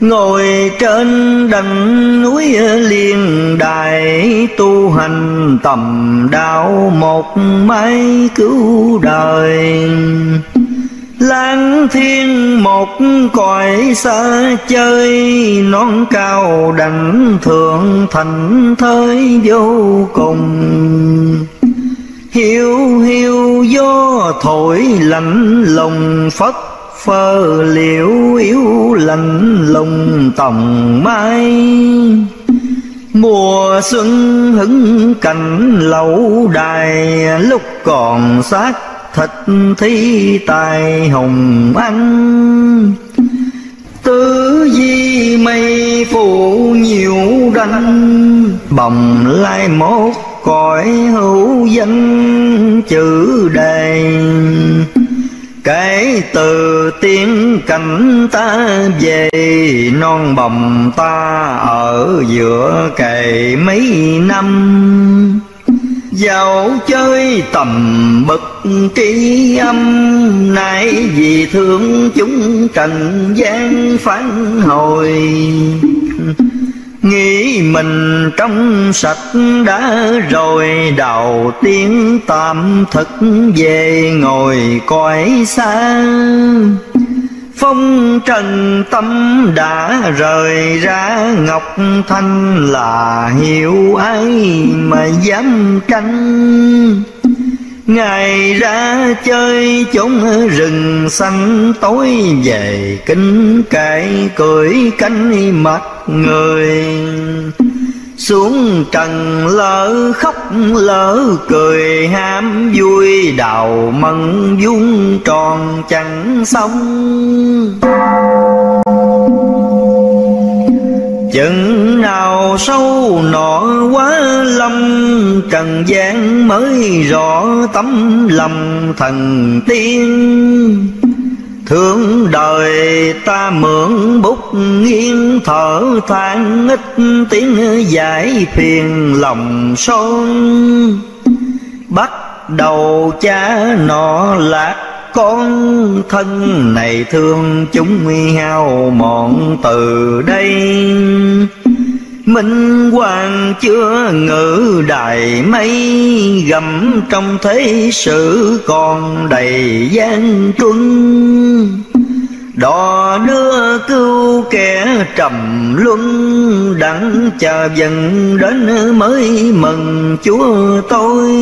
Ngồi trên đỉnh núi Liên Đài, tu hành tầm đạo một mái cứu đời. Lang thiên một cõi xa chơi, non cao đảnh thượng thành thới vô cùng. Hiu hiu gió thổi lạnh lùng, phất phơ liễu yếu lạnh lùng tòng mai. Mùa xuân hứng cảnh lâu đài, lúc còn xác thịt thi tài hồng anh. Tứ di mây phủ nhiều đanh, bồng lai mốt cõi hữu danh chữ đề. Kể từ tiếng cảnh ta về, non bồng ta ở giữa cày mấy năm. Dạo chơi tầm bậc tri âm, nay vì thương chúng trần gian phản hồi. Nghĩ mình trong sạch đã rồi, đầu tiên tạm thực về ngồi cõi xa. Phong trần tâm đã rời ra, ngọc thanh là hiểu ai mà dám tranh. Ngày ra chơi chốn rừng xanh, tối về kính cãi cười cánh mặt người. Xuống trần lỡ khóc lỡ cười, ham vui đào mận vuông tròn chẳng xong. Chừng nào sâu nọ quá lâm, trần gian mới rõ tấm lòng thần tiên. Thương đời ta mượn bút nghiêng, thở than ít tiếng giải phiền lòng son. Bắt đầu cha nọ lạc con, thân này thương chúng hao mòn từ đây. Minh hoàng chưa ngự đài mây, gầm trong thế sự còn đầy gian truân. Đò đưa cứu kẻ trầm luân, đặng chờ dần đến mới mừng Chúa tôi.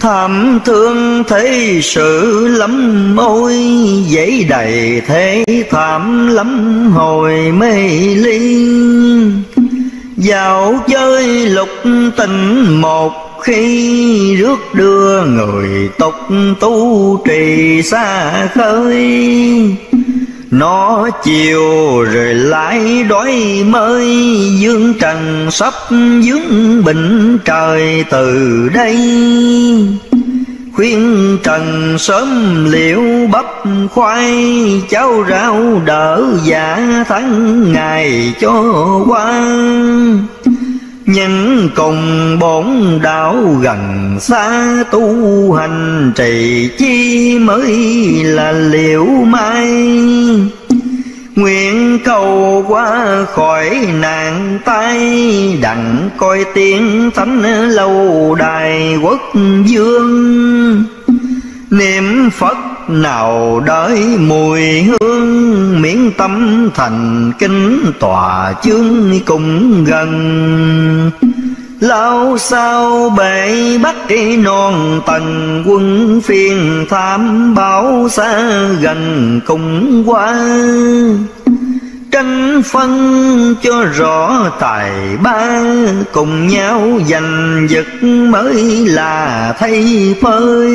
Thảm thương thế sự lắm ôi, dẫy đầy thế thảm lắm hồi mê ly. Dạo chơi lục tình một khi, rước đưa người tục tu trì xa khơi. Nó chiều rồi lại đói mới, dương trần sắp dướng bình trời từ đây. Khuyên trần sớm liễu bắp khoai, cháo rau đỡ giả tháng ngày cho qua. Những cùng bổn đạo gần xa, tu hành trì chi mới là liễu mai. Nguyện cầu qua khỏi nạn tai, đặng coi tiếng thánh lâu đài quốc dương. Niệm Phật nào đợi mùi hương, miễn tâm thành kính tòa chương cùng gần. Lao sao bể bắt non tầng, quân phiền tham báo xa gần cùng qua. Tranh phân cho rõ tài ba, cùng nhau giành giật mới là thay phơi.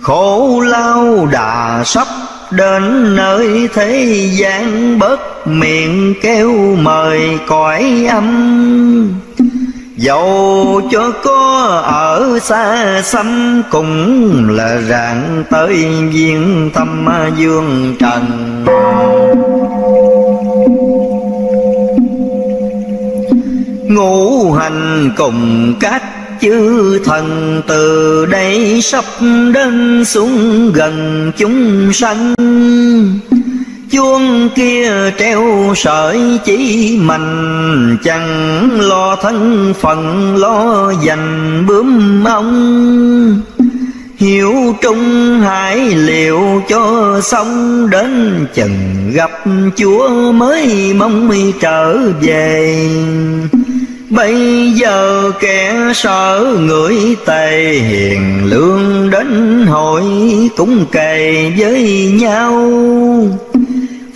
Khổ lao đà sắp đến nơi, thế gian bớt miệng kêu mời cõi âm. Dẫu cho có ở xa xăm, cũng là rạng tới viên thăm dương trần. Ngũ hành cùng các chư thần, từ đây sắp đến xuống gần chúng sanh. Chuông kia treo sợi chỉ mình, chẳng lo thân phận lo dành bướm ông. Hiểu trung hải liệu cho xong, đến chừng gặp Chúa mới mong trở về. Bây giờ kẻ sợ người tề, hiền lương đến hội cũng kề với nhau.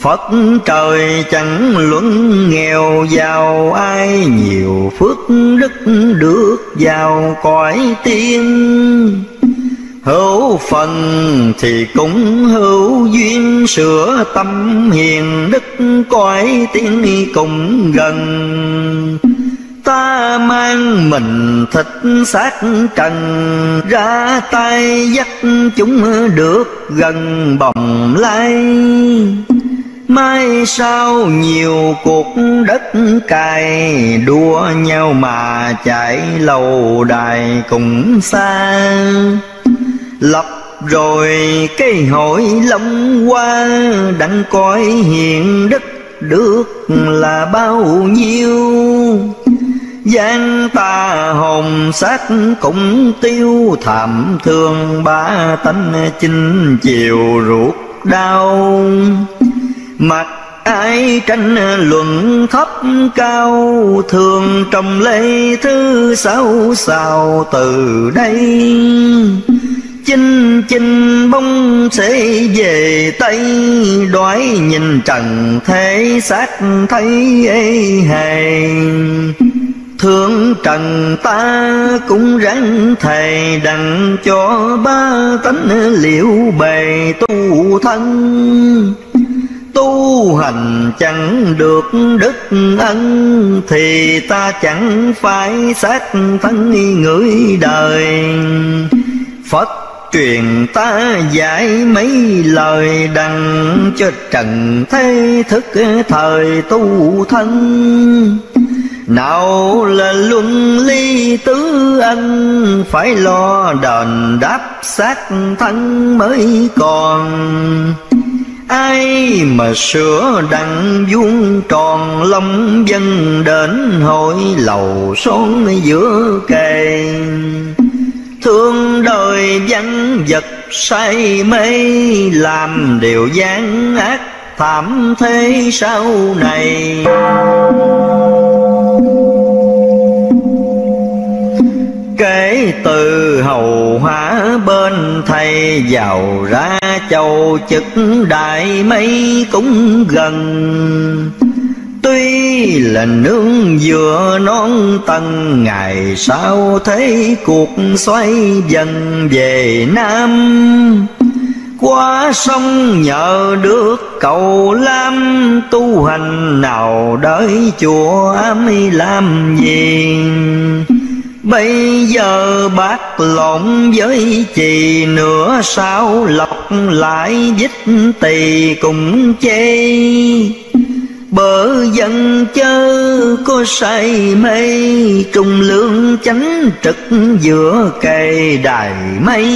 Phật trời chẳng luận nghèo giàu ai, nhiều phước đức được vào cõi tiên. Hữu phần thì cũng hữu duyên, sửa tâm hiền đức cõi tiên cũng gần. Ta mang mình thịt xác trần, ra tay dắt chúng được gần bồng lai. Mai sau nhiều cuộc đất cày, đua nhau mà chạy lâu đài cũng xa. Lập rồi cái hội long qua, đặng coi hiền đức được là bao nhiêu. Gian ta hồn xác cũng tiêu, thảm thương ba tánh chinh chiều ruột đau. Mặc ai tranh luận thấp cao, thường trong lễ thứ sáu sao từ đây. Chinh chinh bóng sẽ về Tây, đói nhìn trần thế xác thấy ê hề. Thương trần ta cũng ráng thầy, đặng cho ba tánh liệu bề tu thân. Tu hành chẳng được đức ân, thì ta chẳng phải xác thân người đời. Phật truyền ta dạy mấy lời, đặng cho trần thế thức thời tu thân. Nào là luân ly tứ ân, phải lo đền đáp xác thân mới còn. Ai mà sửa đặng vuông tròn lòng dân, đến hội lầu son giữa kề. Thương đời vắng vật say mê, làm điều gian ác thảm thế sau này. Kể từ hầu hóa bên thầy, giàu ra châu chức đại mấy cũng gần. Tuy là nương dừa non tầng, ngày sau thấy cuộc xoay dần về Nam. Qua sông nhờ được cầu lam, tu hành nào đợi chùa ám làm gì. Bây giờ bác lộn với chì, nửa sao lọc lại dích tỳ cũng chê. Bỡ dân chớ có say mê, trung lương chánh trực giữa cây đài mây.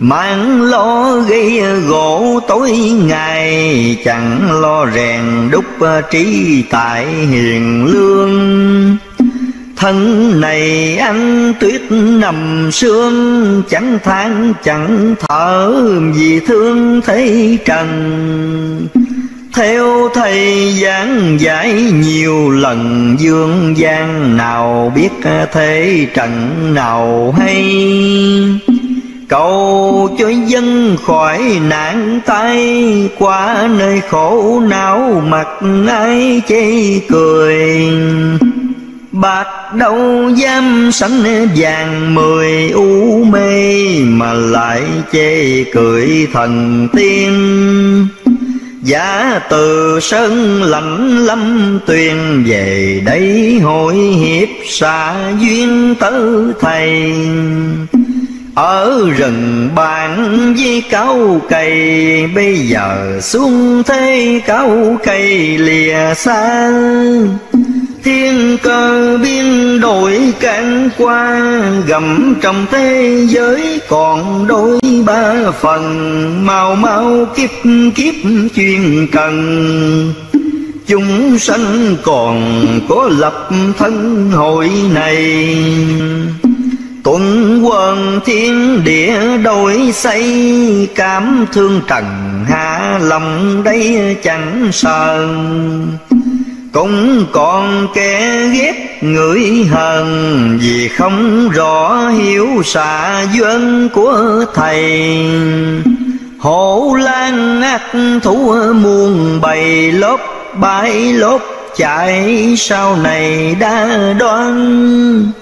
Mạng lo gây gỗ tối ngày, chẳng lo rèn đúc trí tại hiền lương. Thân này ăn tuyết nằm sương, chẳng than chẳng thở vì thương thấy trần. Theo thầy giảng giải nhiều lần, dương gian nào biết thế trần nào hay. Cầu cho dân khỏi nạn tay, qua nơi khổ não mặc ai chê cười. Bạc đâu dám sánh vàng mười, u mê mà lại chê cười thần tiên. Giả từ sơn lãnh lâm tuyền, về đây hội hiệp xạ duyên tứ thầy. Ở rừng bạn với cao cây, bây giờ xuống thế cao cây lìa xa. thiên cơ biến đổi cản qua, gặm trong thế giới còn đôi ba phần. Mau mau kiếp kiếp chuyên cần, chúng sanh còn có lập thân hội này. Tuần quần thiên địa đổi xây, cảm thương trần hạ lòng đây chẳng sợ. Cũng còn kẻ ghét người hờn, vì không rõ hiểu xạ duyên của thầy. Hổ lang ác thú muôn bầy, lốp bãi lốp chạy sau này đã đoán.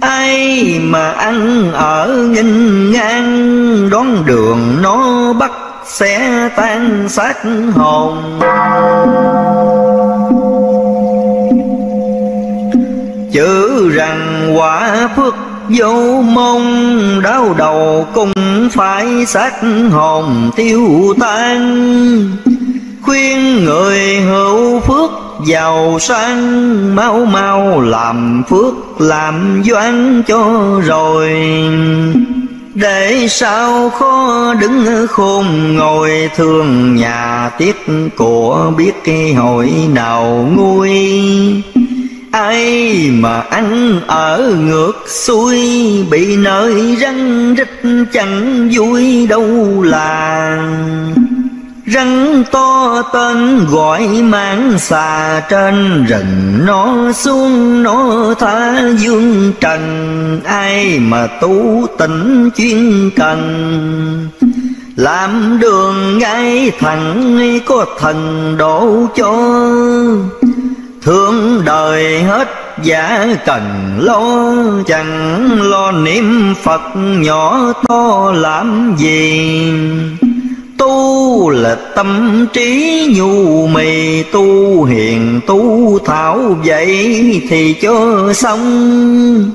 Ai mà ăn ở nghênh ngang, đón đường nó bắt sẽ tan xác hồn. Chữ rằng quả phước vô mong, đau đầu cũng phải xác hồn tiêu tan. Khuyên người hữu phước giàu sang, mau mau làm phước làm doan cho rồi. Để sao khó đứng khôn ngồi, thương nhà tiếc của biết cái hội nào nguôi. Ai mà ăn ở ngược xuôi, bị nơi răng rít chẳng vui đâu là. Rắn to tên gọi mang xà, trên rừng nó xuống nó tha dương trần. Ai mà tu tỉnh chuyên cần, làm đường ngay thẳng có thần đổ cho. Thương đời hết giả cần lo, chẳng lo niệm Phật nhỏ to làm gì. Tu là tâm trí nhu mì, tu hiền tu thảo vậy thì cho xong.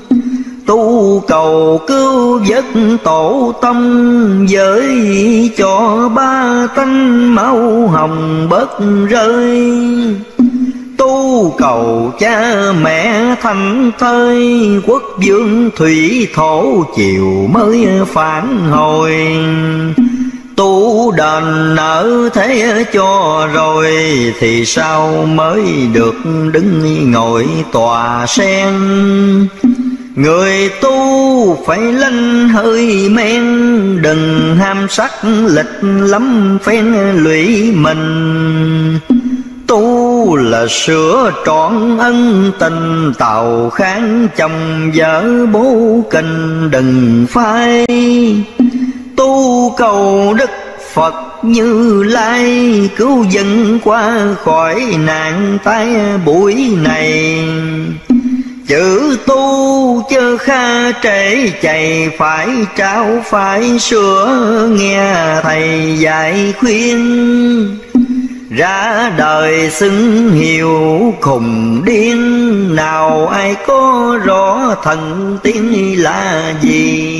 Tu cầu cứu giấc tổ tâm, giới cho ba tánh máu hồng bớt rơi. Tu cầu cha mẹ thành thơi, quốc vương thủy thổ chiều mới phản hồi. Tu đền nợ thế cho rồi, thì sao mới được đứng ngồi tòa sen. Người tu phải lanh hơi men, đừng ham sắc lịch lắm phen lụy mình. Tu là sửa trọn ân tình, tàu kháng chồng vợ bố kình đừng phai. Tu cầu đức Phật Như Lai, cứu dân qua khỏi nạn tai buổi này. Chữ tu chớ kha trễ chạy, phải trao phải sửa nghe thầy dạy khuyên. Ra đời xứng hiểu khùng điên, nào ai có rõ thần tiên là gì.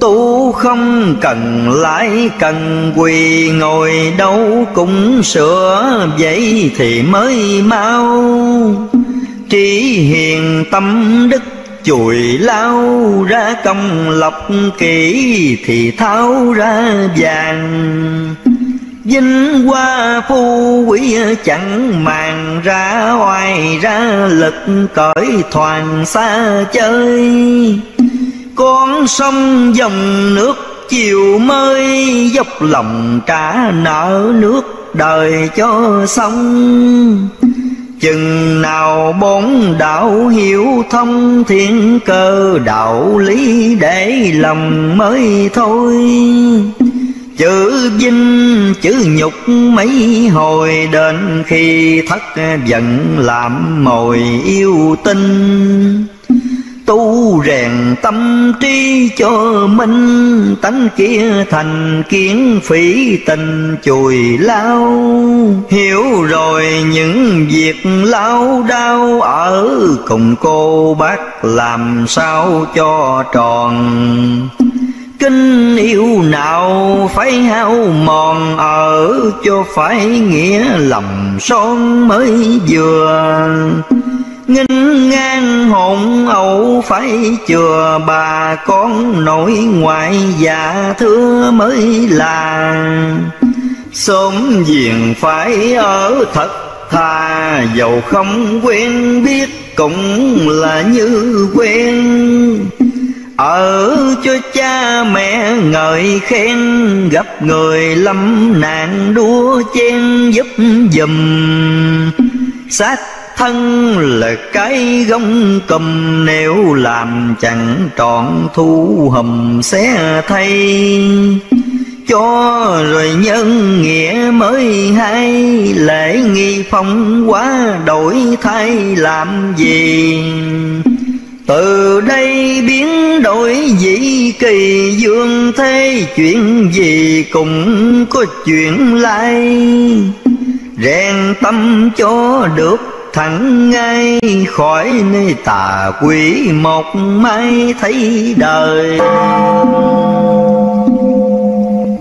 Tu không cần lãi cần quỳ, ngồi đâu cũng sửa vậy thì mới mau. Trí hiền tâm đức chùi lao, ra công lọc kỹ thì tháo ra vàng. Vinh hoa phú quý chẳng màng, ra oai ra lực cởi thoảng xa chơi. Con sông dòng nước chiều mới, dốc lòng trả nợ nước đời cho xong. Chừng nào bốn đạo hiểu thông, thiên cơ đạo lý để lòng mới thôi. Chữ vinh chữ nhục mấy hồi, đến khi thất vẫn làm mồi yêu tinh. Tu rèn tâm trí cho minh, tánh kia thành kiến phỉ tình chùi lao. Hiểu rồi những việc lao đao, ở cùng cô bác làm sao cho tròn. kinh yêu nào phải hao mòn ở cho phải nghĩa lòng son mới vừa. Nghinh ngang hồn ẩu phải chừa bà con nội ngoại dạ thưa mới là. Sớm giềng phải ở thật thà dầu không quen biết cũng là như quen. Ở cho cha mẹ ngợi khen gặp người lâm nạn đua chen giúp giùm. Xác thân là cái gông cùm nếu làm chẳng trọn thu hùm xé thay. Cho rồi nhân nghĩa mới hay lễ nghi phong quá đổi thay làm gì. Từ đây biến đổi dĩ kỳ dương thế chuyện gì cũng có chuyện lai. Rèn tâm cho được thẳng ngay khỏi nơi tà quỷ một mai thấy đời.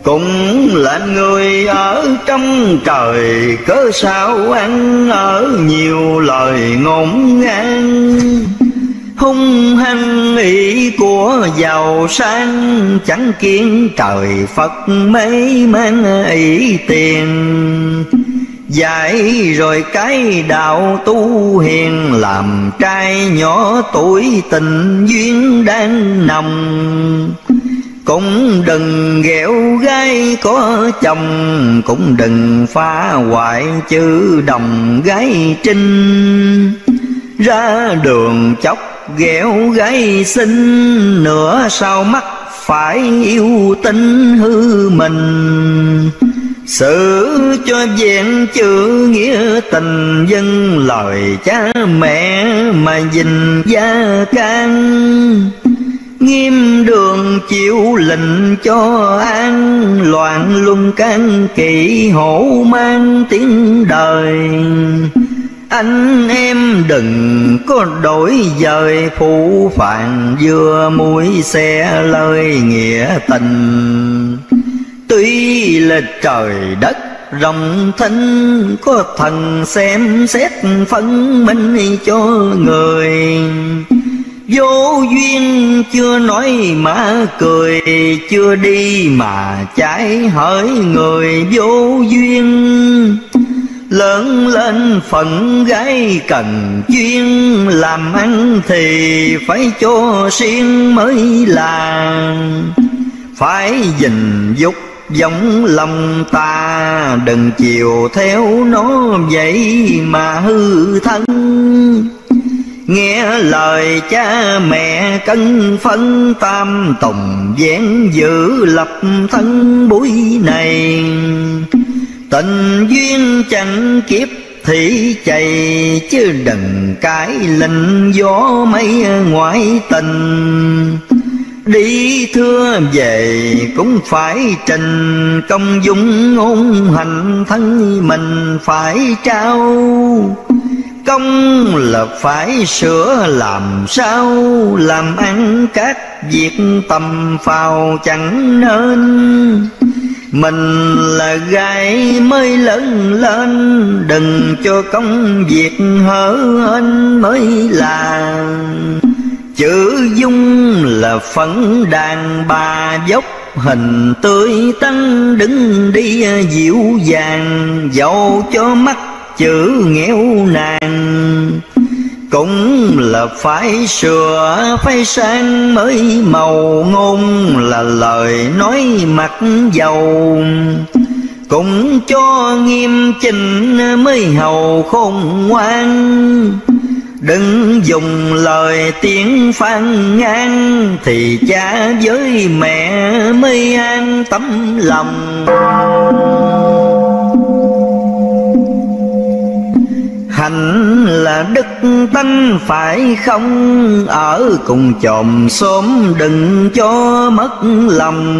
Cũng là người ở trong trời cớ sao ăn ở nhiều lời ngổn ngang. Hung hăng ý của giàu sang chẳng kiến trời Phật mấy mang ý tiền. Dạy rồi cái đạo tu hiền làm trai nhỏ tuổi tình duyên đang nồng. Cũng đừng ghẹo gái có chồng, cũng đừng phá hoại chữ đồng gái trinh. Ra đường chóc ghẹo gái xinh, nửa sau mắt phải yêu tính hư mình. Sự cho vẹn chữ nghĩa tình dân lời cha mẹ mà gìn gia can. Nghiêm đường chịu lệnh cho an, loạn luân can kỵ hổ mang tiếng đời. Anh em đừng có đổi dời phụ phàng vừa mũi xe lời nghĩa tình. Tuy là trời đất rộng thinh, có thần xem xét phân minh cho người. Vô duyên chưa nói mà cười, chưa đi mà trái hỡi người vô duyên. Lớn lên phận gái cần chuyên, làm ăn thì phải cho siêng mới là. Phải gìn dục giống lòng ta, đừng chiều theo nó vậy mà hư thân. Nghe lời cha mẹ cân phân tam tùng vẹn giữ lập thân buổi này. Tình duyên chẳng kiếp thì chạy, chứ đừng cãi lệnh gió mây ngoại tình. Đi thưa về cũng phải trình, công dung ngôn hành thân mình phải trao. Công là phải sửa làm sao, làm ăn các việc tầm phào chẳng nên. Mình là gái mới lớn lên, đừng cho công việc hở hênh mới là. Chữ dung là phấn đàn bà dốc, hình tươi tắn đứng đi dịu dàng. Dẫu cho mắt chữ nghèo nàng, cũng là phải sửa phải sang mới màu. Ngôn là lời nói mặc dầu, cũng cho nghiêm chỉnh mới hầu khôn ngoan. Đừng dùng lời tiếng phàn nàn, thì cha với mẹ mới an tấm lòng. Hạnh là đức tánh phải không, ở cùng chòm xóm đừng cho mất lòng.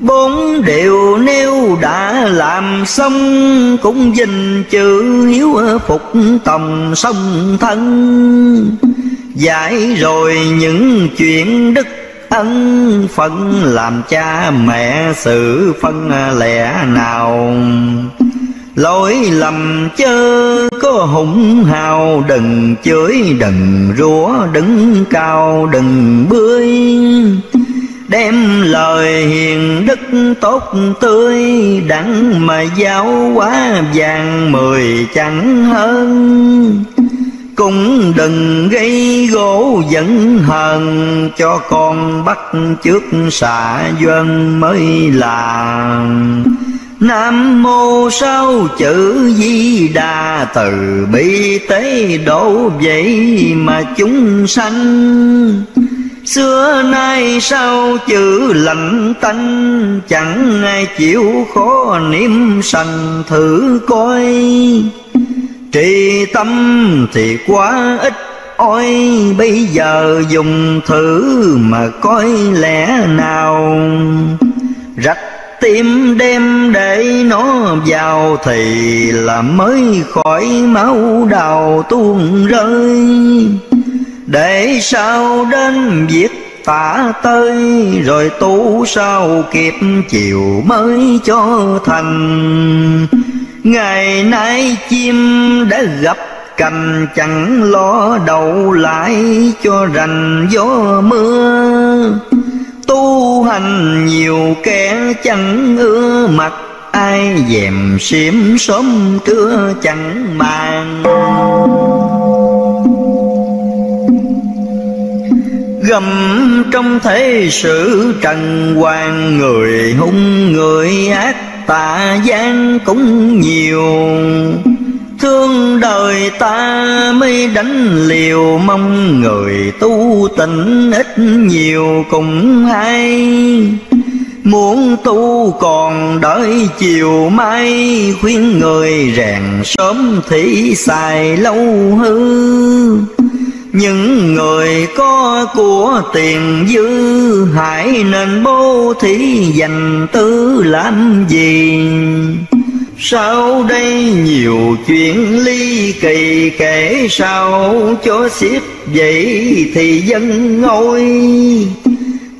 Bốn điều nếu đã làm xong, cũng dình chữ hiếu phục tòng song thân. Giải rồi những chuyện đức ân phận làm cha mẹ sự phân lẻ nào. Lỗi lầm chớ có hùng hào, đừng chửi đừng rủa đứng cao đừng bươi. Đem lời hiền đức tốt tươi, đặng mà giáo hóa vàng mười chẳng hơn. Cũng đừng gây gỗ giận hờn, cho con bắt trước xạ doan mới là. Nam mô sáu chữ Di Đà, từ bi tế độ vậy mà chúng sanh. Xưa nay sao chữ lạnh tanh, chẳng ai chịu khó niệm sanh thử coi. Trì tâm thì quá ít ôi, bây giờ dùng thử mà coi lẽ nào. Rạch tim đem để nó vào, thì là mới khỏi máu đào tuôn rơi. Để sao đến việc tả tơi, rồi tu sao kịp chiều mới cho thành. Ngày nay chim đã gặp cành, chẳng lo đậu lại cho rành gió mưa. Tu hành nhiều kẻ chẳng ưa, mặt ai dèm xiêm sớm trưa chẳng màng. Gầm trong thế sự trần hoàng, người hung người ác tà gian cũng nhiều. Thương đời ta mới đánh liều, mong người tu tịnh ít nhiều cũng hay. Muốn tu còn đợi chiều mai, khuyên người rèn sớm thì xài lâu hư. Những người có của tiền dư, hãy nên bố thí dành tư làm gì. Sau đây nhiều chuyện ly kỳ kể sau cho xiết vậy thì dân ngôi.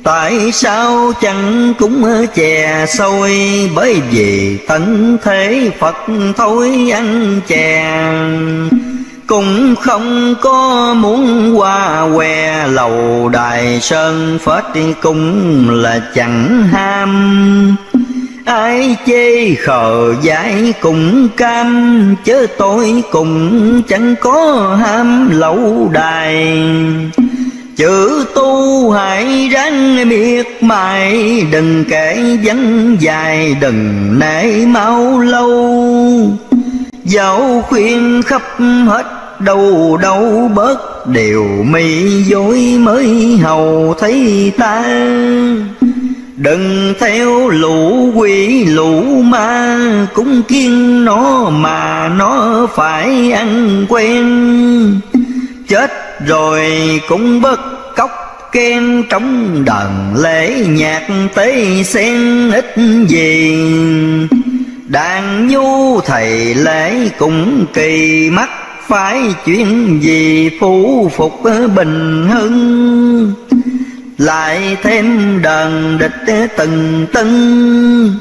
Tại sao chẳng cũng chè xôi, bởi vì tận thế Phật thôi ăn chè. Cũng không có muốn qua què, lầu đài sơn phết cũng là chẳng ham. Ai chê khờ dại cũng cam, chứ tôi cũng chẳng có ham lầu đài. Chữ tu hãy ráng miệt mài, đừng kể vấn dài đừng nể mau lâu. Dẫu khuyên khắp hết đâu đâu bớt, điều mi dối mới hầu thấy ta. Đừng theo lũ quỷ lũ ma, cũng kiêng nó mà nó phải ăn quen. Chết rồi cũng bất cóc khen, trong đàn lễ nhạc tế sen ít gì. Đàn nhu thầy lễ cũng kỳ, mắc phải chuyện gì phủ phục bình hưng. Lại thêm đàn địch từng tưng,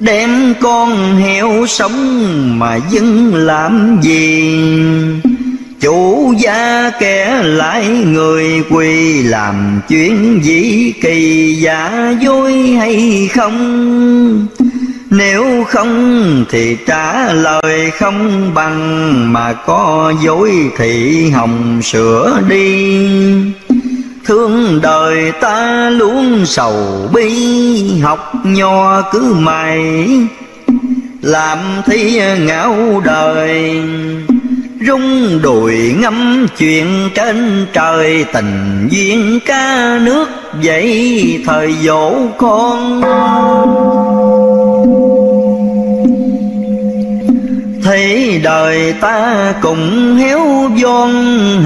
đem con heo sống mà dưng làm gì. Chủ gia kẻ lại người quỳ, làm chuyện gì kỳ giả dối hay không. Nếu không thì trả lời không bằng, mà có dối thì hồng sửa đi. Thương đời ta luôn sầu bi, học nho cứ mày làm thi ngạo đời. Rung đùi ngắm chuyện trên trời, tình duyên ca nước vậy thời dỗ con. Thấy đời ta cũng héo von,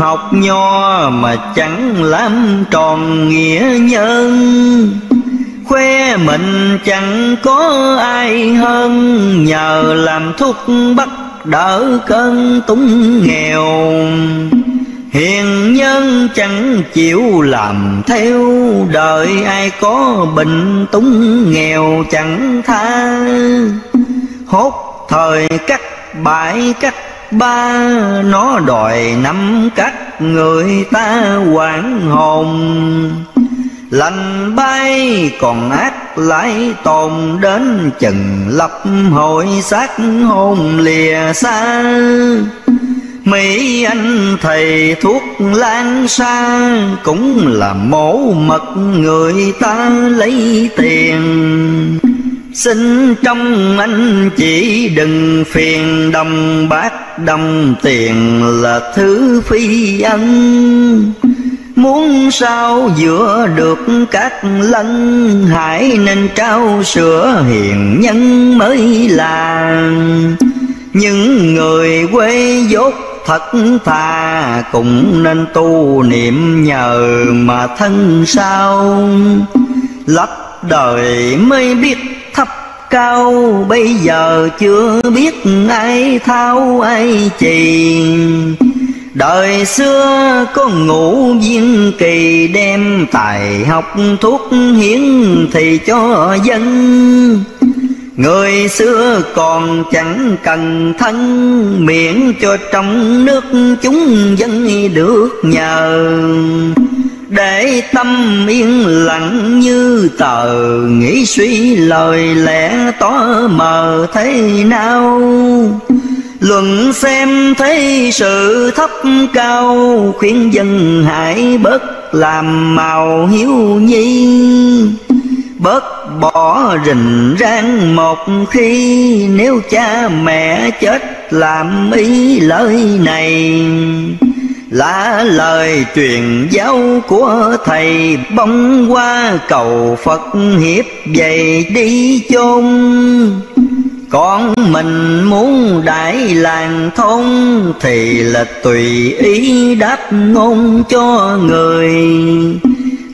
học nho mà chẳng làm tròn nghĩa nhân. Khoe mình chẳng có ai hơn, nhờ làm thuốc bắt đỡ cơn túng nghèo. hiền nhân chẳng chịu làm theo, đời ai có bệnh túng nghèo chẳng tha. Hốt thời cắt bãi cắt ba, nó đòi nắm cắt người ta hoảng hồn. Lành bay còn ác lại tồn đến, chừng lập hội xác hồn lìa xa. Mỹ anh thầy thuốc lan xa, cũng là mổ mật người ta lấy tiền. Xin trong anh chỉ đừng phiền, đồng bạc đồng tiền là thứ phi ân. Muốn sao giữa được các lân, hãy nên trao sữa hiền nhân mới là. Những người quê dốt thật thà, cũng nên tu niệm nhờ mà thân sao. Lấp đời mới biết thấp cao, bây giờ chưa biết ai thao ai trì. Đời xưa có Ngũ Viên Kỳ đem tài học thuốc hiến thì cho dân. Người xưa còn chẳng cần thân, miễn cho trong nước chúng dân được nhờ. Để tâm yên lặng như tờ, nghĩ suy lời lẽ tỏ mờ thế nào. Luận xem thấy sự thấp cao, khuyên dân hãy bớt làm màu hiếu nhi. Bớt bỏ rình rang một khi, nếu cha mẹ chết làm ý lời này. Lá lời truyền giáo của thầy, bóng qua cầu Phật hiệp dày đi chôn. Con mình muốn đại làng thôn, thì là tùy ý đáp ngôn cho người.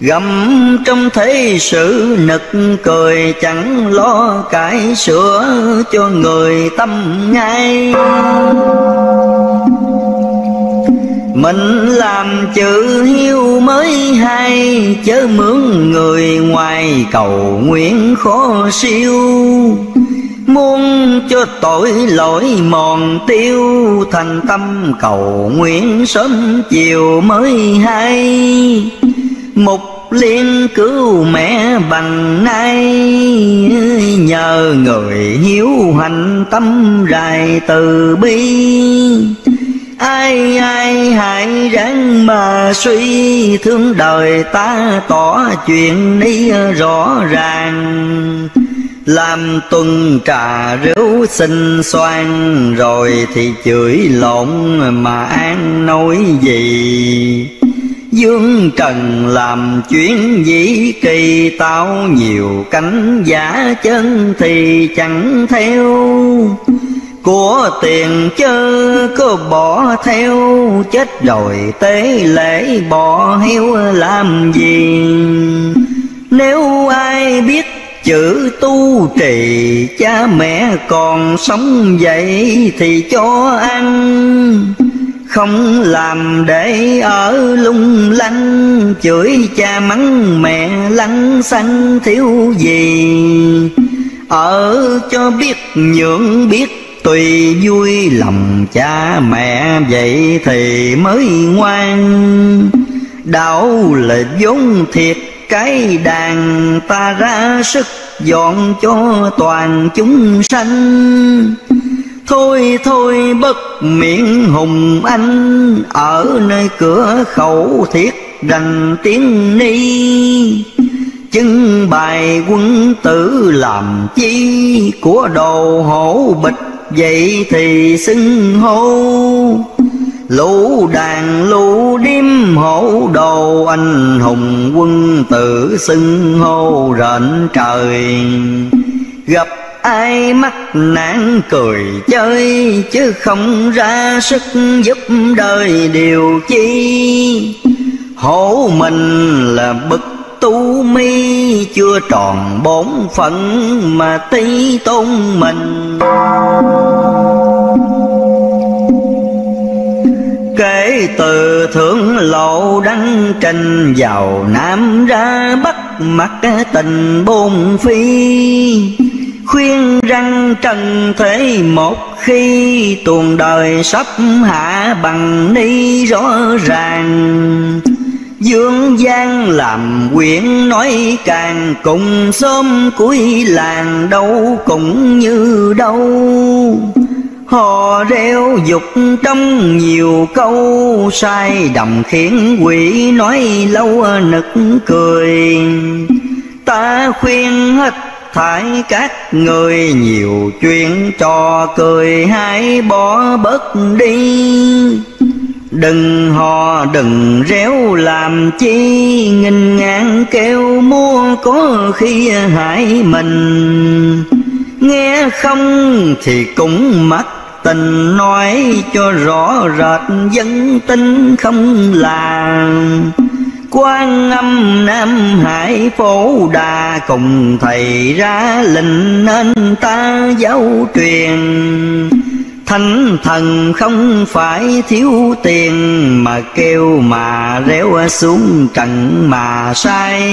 Gầm trong thế sự nực cười, chẳng lo cải sửa cho người tâm ngay. Mình làm chữ hiếu mới hay, chớ mướn người ngoài cầu nguyện khó siêu. Muốn cho tội lỗi mòn tiêu, thành tâm cầu nguyện sớm chiều mới hay. Mục liên cứu mẹ bằng nay, nhờ người hiếu hành tâm rài từ bi. Ai ai hãy ráng mà suy, thương đời ta tỏ chuyện đi rõ ràng. Làm tuần trà rượu xinh xoan, rồi thì chửi lộn mà an nói gì. Dương trần làm chuyện dĩ kỳ, tạo nhiều cánh giả chân thì chẳng theo. Của tiền chớ có bỏ theo, chết rồi tế lễ bỏ heo làm gì. Nếu ai biết chữ tu trì, cha mẹ còn sống vậy thì cho ăn. Không làm để ở lung lăng, chửi cha mắng mẹ lăng xăng thiếu gì. Ở cho biết nhượng biết tùy vui, lòng cha mẹ vậy thì mới ngoan. Đạo là vốn thiệt cái đàn, ta ra sức dọn cho toàn chúng sanh. Thôi thôi bất miệng hùng anh, ở nơi cửa khẩu thiết đành tiếng ni. Chứng bài quân tử làm chi, của đầu hổ bịch vậy thì xưng hô. Lũ đàn lũ điếm hổ đồ, anh hùng quân tử xưng hô rện trời. Gặp ai mắc nạn cười chơi, chứ không ra sức giúp đời điều chi. Hổ mình là bực tu mi, chưa tròn bổn phận mà tí tôn mình. kể từ thượng lộ đăng trình, vào nam ra bắc mặt tình bôn phi. Khuyên rằng trần thế một khi, tuồng đời sắp hạ bằng ni rõ ràng. Dương gian làm quyển nói càng, cùng xóm cuối làng đâu cũng như đâu. Họ reo dục trong nhiều câu, sai đầm khiến quỷ nói lâu nực cười. Ta khuyên hết thải các người, nhiều chuyện trò cười hãy bỏ bớt đi. Đừng hò đừng réo làm chi, nghìn ngàn kêu mua có khi hại mình. Nghe không thì cũng mất tình, nói cho rõ rệt dân tin không làm. Quán Âm Nam Hải Phổ Đà, cùng thầy ra lệnh nên ta giáo truyền. Thánh thần không phải thiếu tiền, mà kêu mà réo xuống trận mà sai.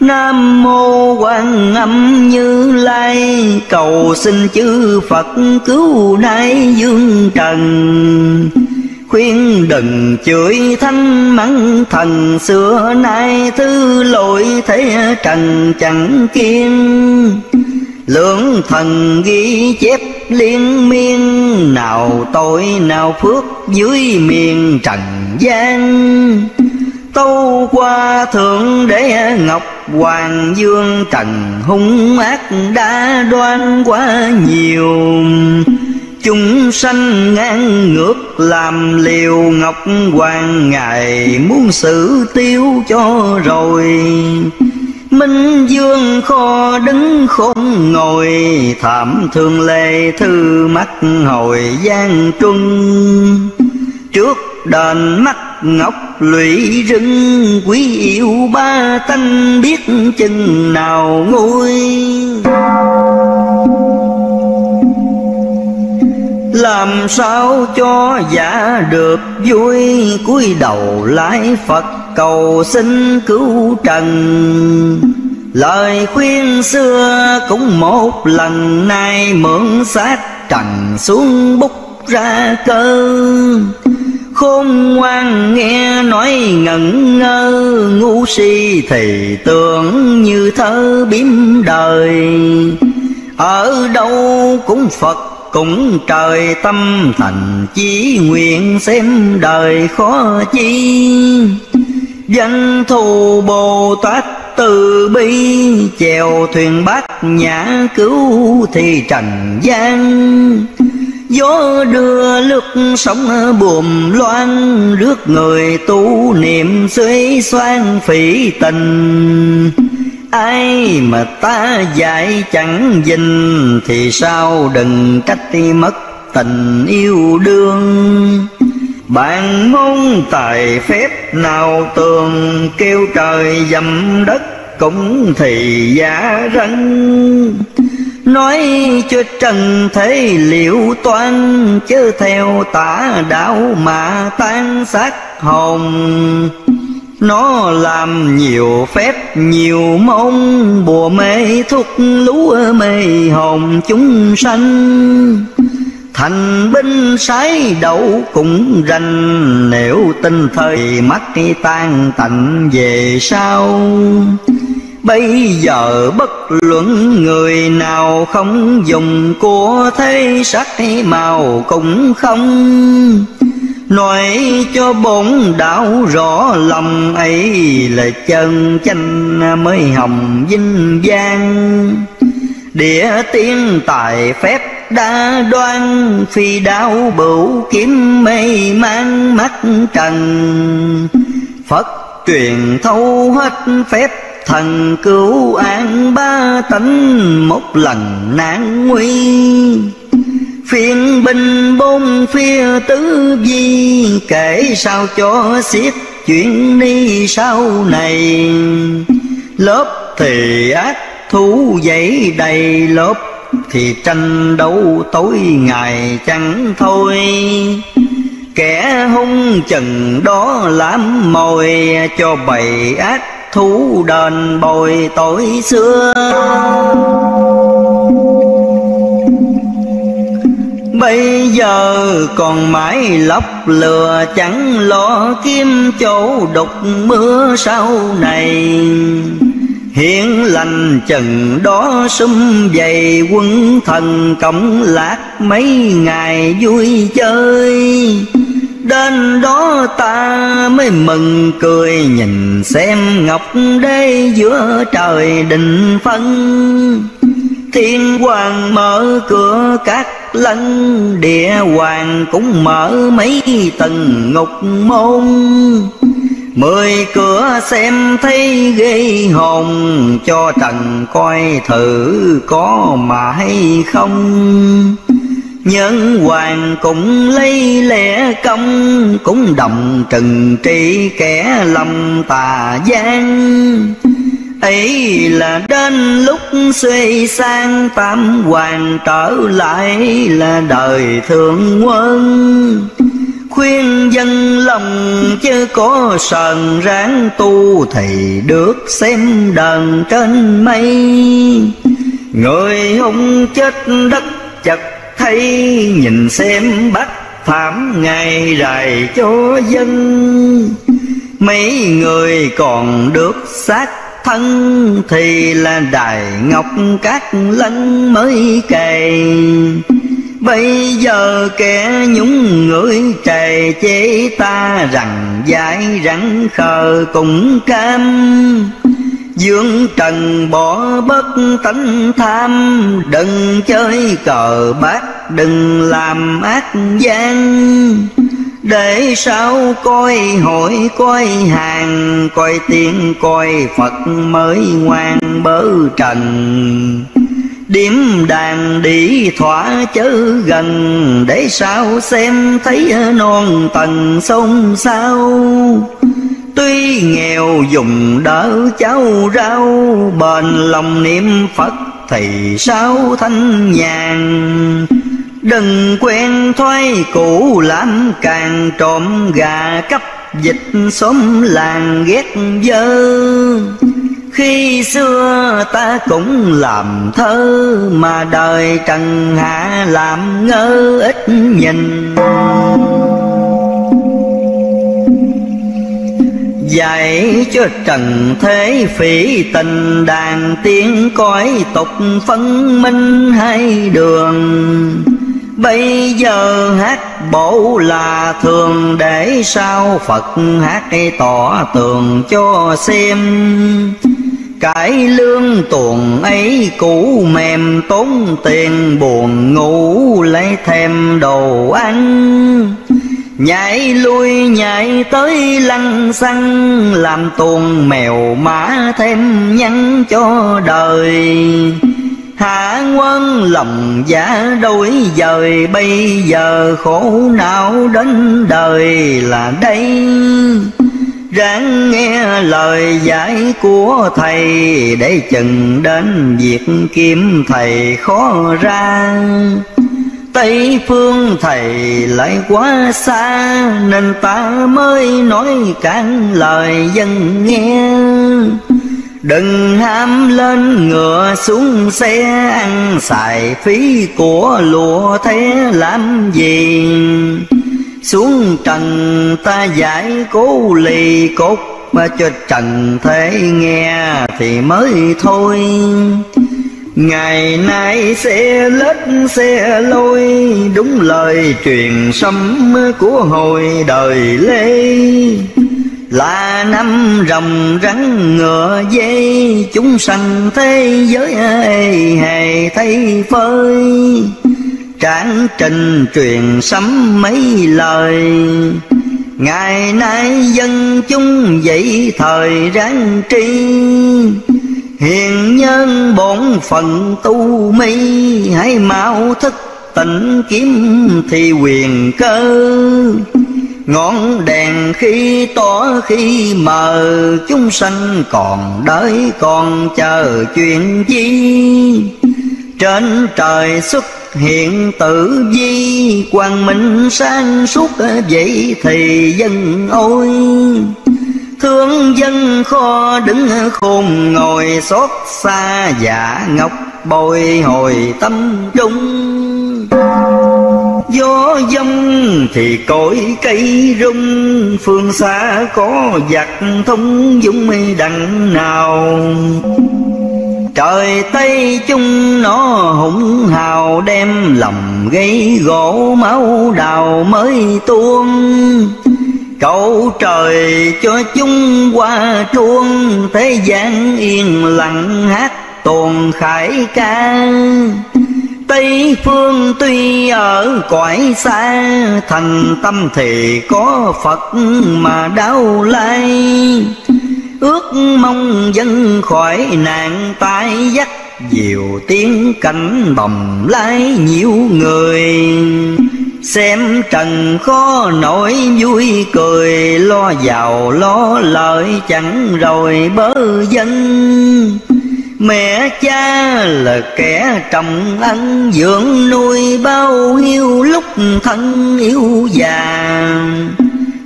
Nam Mô Quan Âm Như Lai, cầu xin chư Phật cứu nay dương trần. Khuyên đừng chửi thanh mắng thần, xưa nay thứ lỗi thế trần chẳng kiên. Lưỡng thần ghi chép liên miên, nào tội nào phước dưới miền trần gian. Tâu qua thượng đế Ngọc Hoàng Dương, trần hung ác đã đoan quá nhiều. Chúng sanh ngang ngược làm liều, Ngọc Hoàng ngài muốn xử tiêu cho rồi. Minh Dương kho đứng khôn ngồi, thảm thương lê thư mắt hồi gian trung. Trước đền mắt ngọc lũy rưng, quý yêu ba tanh biết chừng nào nguôi. Làm sao cho giả được vui, cúi đầu lạy Phật cầu xin cứu trần. Lời khuyên xưa cũng một lần, nay mượn xác trần xuống bút ra cơ. Khôn ngoan nghe nói ngẩn ngơ, ngu si thì tưởng như thơ biếm đời. Ở đâu cũng Phật cũng trời, tâm thành chí nguyện xem đời khó chi. Danh thù Bồ Tát từ bi, chèo thuyền bát nhã cứu thì trần gian. Gió đưa lướt sóng buồm loan, rước người tu niệm xuế xoan phỉ tình. Ai mà ta dạy chẳng dình, thì sao đừng trách mất tình yêu đương. Bạn ngôn tài phép nào tường, kêu trời dầm đất cũng thì giả răng. Nói cho trần thế liệu toan, chứ theo tả đạo mà tan xác hồn. Nó làm nhiều phép nhiều mong, bùa mê thuốc lúa mê hồn chúng sanh. Thành binh sái đậu cũng rành, nếu tin thời mắt tan tạnh về sau. Bây giờ bất luận người nào, không dùng của thế sắc màu cũng không. Nói cho bổn đạo rõ lòng ấy, là chân chanh mới hồng vinh vang. Địa tiên tài phép đa đoan, phi đao bửu kiếm mê mang mắt trần. Phật truyền thấu hết phép thần, cứu an ba tánh một lần nạn nguy. Phiên binh bốn phía tứ vi, kể sao cho xiết chuyện đi sau này. Lớp thì ác thú dãy đầy, lớp thì tranh đấu tối ngày chẳng thôi. Kẻ hung chừng đó làm mồi cho bầy ác thú đền bồi tội xưa. Bây giờ còn mãi lóc lừa chẳng lo kiếm chỗ đục mưa sau này. Hiển lành chừng đó sum vầy quân thần cộng lạc mấy ngày vui chơi. Đến đó ta mới mừng cười nhìn xem ngọc đế giữa trời định phân. Thiên hoàng mở cửa các lân, địa hoàng cũng mở mấy tầng ngục môn. 10 cửa xem thấy ghê hồn, cho trần coi thử có mà hay không. Nhân hoàng cũng lấy lẽ công, cũng đồng trừng trị kẻ lòng tà gian. Ấy là đến lúc xuôi sang tam hoàng trở lại là đời thượng quân. Khuyên dân lòng chứ có sờn ráng tu thì được xem đàn trên mây. Người hung chết đất chật thấy nhìn xem bắt thảm ngày rày cho dân. Mấy người còn được xác thân thì là đài ngọc các lân mới cày. Bây giờ kẻ nhúng người trề chế ta rằng dại rắn khờ cũng cam. Dương trần bỏ bất tánh tham, đừng chơi cờ bạc đừng làm ác gian. Để sao coi hội coi hàng, coi tiên coi Phật mới ngoan bớ trần. Điểm đàn đi thỏa chớ gần, để sao xem thấy non tầng sông sao. Tuy nghèo dùng đỡ cháu rau, bền lòng niệm Phật thì sao thanh nhàn. Đừng quen thói cũ làm càng, trộm gà cắp dịch xóm làng ghét dơ. Khi xưa ta cũng làm thơ, mà đời trần hạ làm ngơ ít nhìn. Dạy cho trần thế phỉ tình, đàn tiếng cõi tục phân minh hai đường. Bây giờ hát bổ là thường, để sao Phật hát tỏ tường cho xem. Cái lương tuồng ấy cũ mềm, tốn tiền buồn ngủ lấy thêm đồ ăn. Nhảy lui nhảy tới lăng xăng, làm tuồng mèo mã thêm nhắn cho đời. Hạ quân lòng giả đổi dời, bây giờ khổ não đến đời là đây. Ráng nghe lời giải của thầy, để chừng đến việc kiếm thầy khó ra. Tây phương thầy lại quá xa, nên ta mới nói cản lời dân nghe. Đừng ham lên ngựa xuống xe, ăn xài phí của lụa thế làm gì. Xuống trần ta giải cố lì cốt, mà cho trần thế nghe thì mới thôi. Ngày nay xe lết xe lôi, đúng lời truyền sấm của hồi đời Lê. Là năm rồng rắn ngựa dây, chúng sanh thế giới ê hề thay phơi. Tráng trình truyền sấm mấy lời, ngày nay dân chúng dậy thời ráng tri. Hiền nhân bổn phận tu mi, hãy mau thức tỉnh kiếm thì quyền cơ. Ngọn đèn khi tỏ khi mờ, chúng sanh còn đợi còn chờ chuyện chi. Trên trời xuất hiện tử vi, quang minh sáng suốt vậy thì dân ôi. Thương dân kho đứng khôn ngồi xót xa, dạ ngọc bồi hồi tâm trung. Gió dông thì cội cây rung, phương xa có giặc thông dũng đằng nào. Trời Tây chung nó hùng hào, đem lòng gây gỗ máu đào mới tuôn. Cầu trời cho chúng qua chuông, thế gian yên lặng hát tuồng khải ca. Tây phương tuy ở cõi xa, thành tâm thì có Phật mà đau lai. Ước mong dân khỏi nạn tai dắt, diệu tiếng cảnh bồng lái nhiều người. Xem trần khó nổi vui cười, lo giàu lo lợi chẳng rồi bớ dân. Mẹ cha là kẻ trọng ân, dưỡng nuôi bao nhiêu lúc thân yêu già.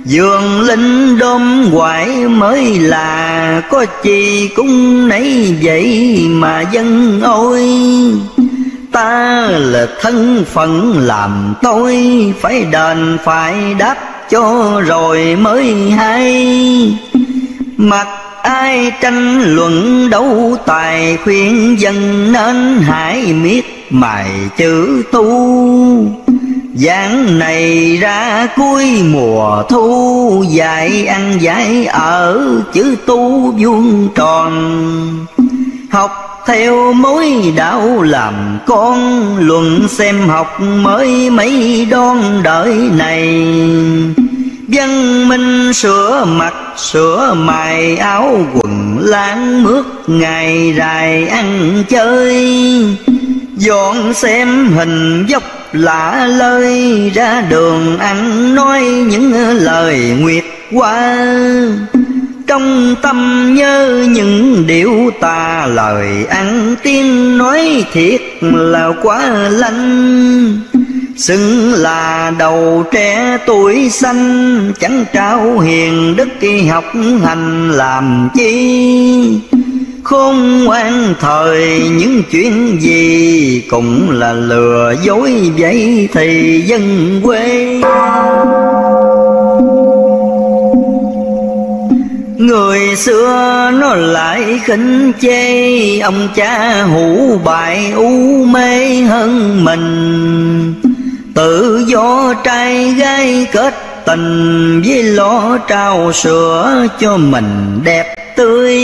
Dường linh đom hoài mới là, có chi cũng nấy vậy mà dân ôi. Ta là thân phận làm tôi, phải đền phải đáp cho rồi mới hay. Mặc ai tranh luận đấu tài, khuyên dân nên hãy miết mài chữ tu. Giảng này ra cuối mùa thu, dạy ăn dạy ở chữ tu vuông tròn. Học theo mối đạo làm con, luận xem học mới mấy đón đời này. Văn minh sửa mặt sửa mài, áo quần láng mướt ngày rày ăn chơi. Dọn xem hình dốc lạ lơi, ra đường ăn nói những lời nguyệt qua. Trong tâm nhớ những điều tà, lời ăn tiếng nói thiệt là quá lanh. Xứng là đầu trẻ tuổi xanh, chẳng trao hiền đức học hành làm chi. Khôn ngoan thời những chuyện gì, cũng là lừa dối vậy thì dân quê. Người xưa nó lại khinh chê, ông cha hủ bại u mê hơn mình. Tự do trai gái kết tình, với lo trao sữa cho mình đẹp tươi.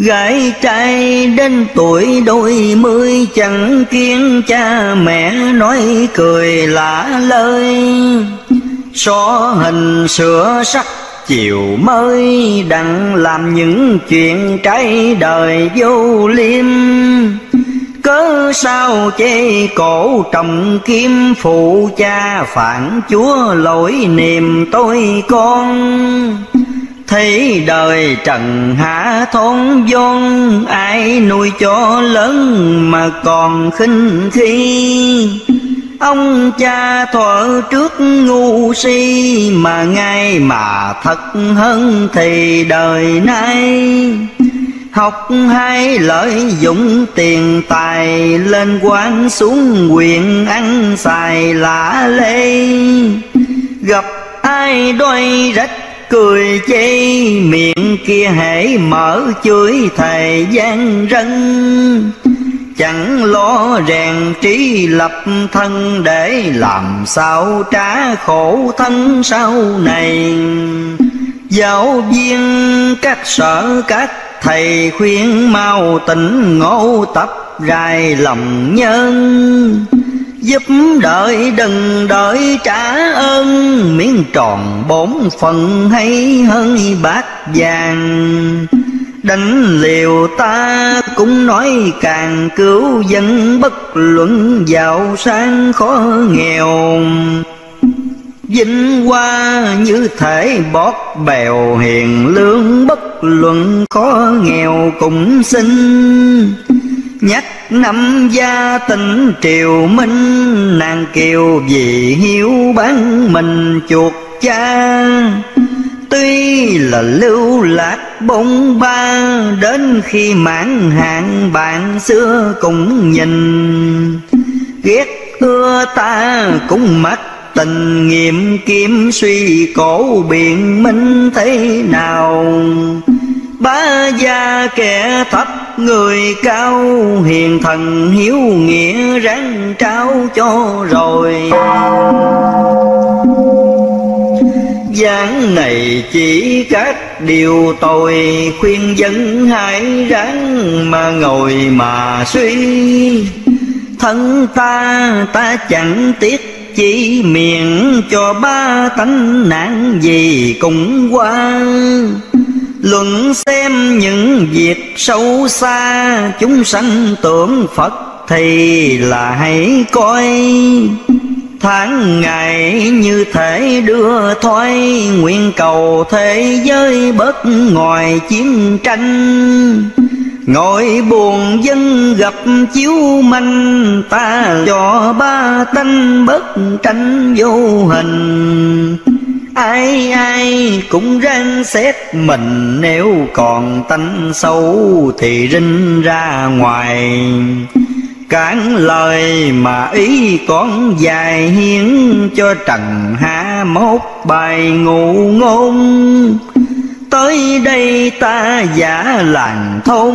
Gái trai đến tuổi đôi mươi, chẳng kiến cha mẹ nói cười lả lơi. Xó hình sửa sắc chiều mới, đặng làm những chuyện trái đời vô liêm. Cớ sao chê cổ trọng kiếm, phụ cha phản chúa lỗi niềm tôi con. Thấy đời trần hạ thôn vong, ai nuôi cho lớn mà còn khinh khi. Ông cha thuở trước ngu si, mà ngay mà thật hơn thì đời nay. Học hay lợi dụng tiền tài, lên quan xuống quyền ăn xài lả lê. Gặp ai đôi rách cười chê, miệng kia hễ mở chửi thầy gian rân. Chẳng lo rèn trí lập thân, để làm sao trả khổ thân sau này. Giáo viên các sở các thầy, khuyên mau tỉnh ngộ tập rài lòng nhân. Giúp đợi đừng đợi trả ơn, miếng tròn bốn phần hay hơn bát vàng. Đánh liều ta cũng nói càng, cứu dân bất luận giàu sang khó nghèo. Vinh hoa như thể bót bèo, hiền lương bất luận khó nghèo cũng xin. Nhất năm gia tình triều minh, nàng kiều vì hiếu bán mình chuột cha. Tuy là lưu lạc bông ba, đến khi mãn hạn bạn xưa cũng nhìn. Ghét ưa ta cũng mất tình, nghiệm kiếm suy cổ biện minh thế nào. Bá gia kẻ thấp người cao, hiền thần hiếu nghĩa ráng trao cho rồi. Giảng này chỉ các điều tội, khuyên dân hãy ráng mà ngồi mà suy. Thân ta ta chẳng tiếc chỉ, miệng cho ba tánh nạn gì cũng qua. Luận xem những việc sâu xa, chúng sanh tưởng Phật thì là hãy coi. Tháng ngày như thể đưa thoái, nguyện cầu thế giới bớt ngoài chiến tranh. Ngồi buồn dân gặp chiếu manh, ta cho ba tánh bớt tranh vô hình. Ai ai cũng ráng xét mình, nếu còn tánh xấu thì rinh ra ngoài. Cản lời mà ý con dài, hiến cho trần hạ mốt bài ngụ ngôn. Tới đây ta giả làng thôn,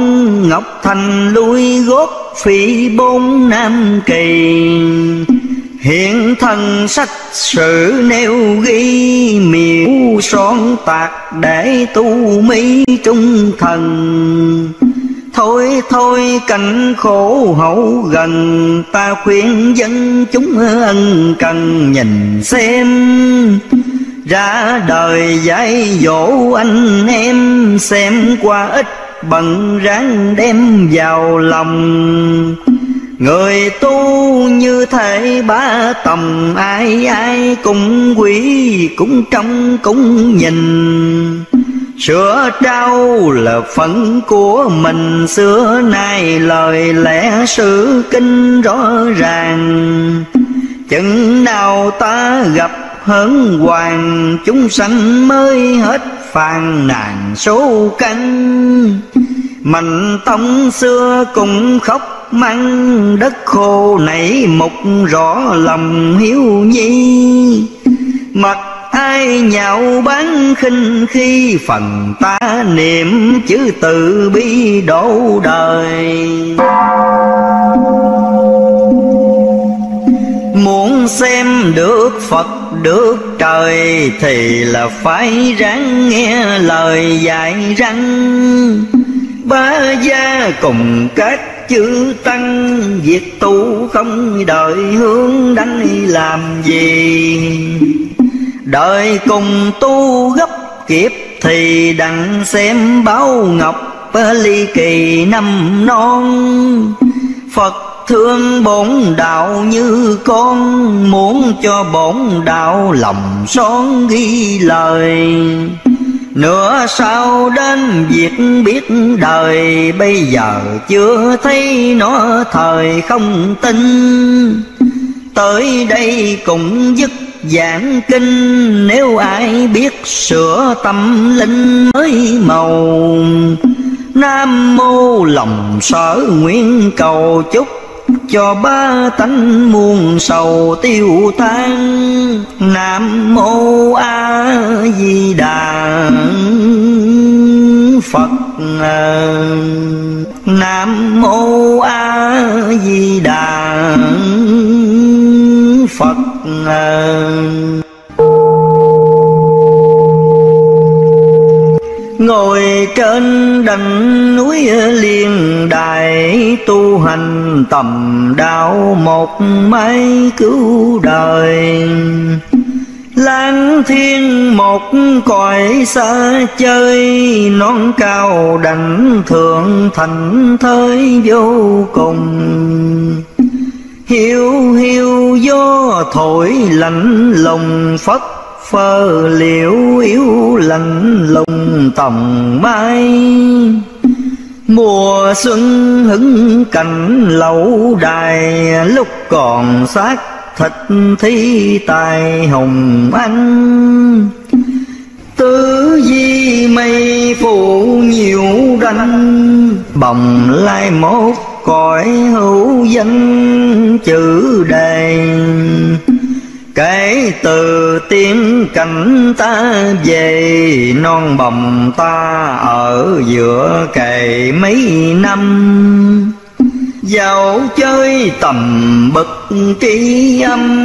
Ngọc Thành lui gót phỉ bốn Nam Kỳ. Hiện thân sách sử nêu ghi, miêu son tạc để tu mỹ trung thần. Thôi thôi cảnh khổ hậu gần, ta khuyên dân chúng ân cần nhìn xem. Ra đời dạy dỗ anh em, xem qua ít bận ráng đem vào lòng. Người tu như thể ba tầm, ai ai cũng quý, cũng trông cũng nhìn. Sữa trao là phận của mình, xưa nay lời lẽ sự kinh rõ ràng. Chừng nào ta gặp hớn hoàng, chúng sanh mới hết phàn nàn số căn. Mạnh tông xưa cũng khóc mắng, đất khô nảy mục rõ lòng hiếu nhi. Mặc ai nhạo bán khinh khi, phần ta niệm chữ từ bi đổ đời. Muốn xem được Phật được trời, thì là phải ráng nghe lời dạy răng. Bá gia cùng các chữ tăng, việc tu không đợi hướng đánh làm gì. Đợi cùng tu gấp kiếp thì đặng xem báo ngọc ly kỳ năm non. Phật thương bổn đạo như con, muốn cho bổn đạo lòng son ghi lời. Nửa sau đến việc biết đời, bây giờ chưa thấy nó thời không tin. Tới đây cũng dứt giảng kinh, nếu ai biết sửa tâm linh mới màu. Nam mô lòng sở nguyện cầu chúc, cho ba tánh muôn sầu tiêu tan. Nam mô A Di Đà Phật. Nam mô A Di Đà Phật. Ngồi trên đỉnh núi Liên Đài, tu hành tầm đạo một mái cứu đời. Lang thiên một cõi xa chơi, non cao đảnh thượng thành thới vô cùng. Hiu hiu gió thổi lạnh lùng, phất phơ liễu yếu lạnh lùng tầm mai. Mùa xuân hứng cảnh lâu đài, lúc còn xác thịt thi tài hồng anh. Tứ di mây phủ nhiều đanh, bồng lai mốt cõi hữu danh chữ đề. Kể từ tiếng cảnh ta về, non bồng ta ở giữa cày mấy năm. Dạo chơi tầm bậc tri âm,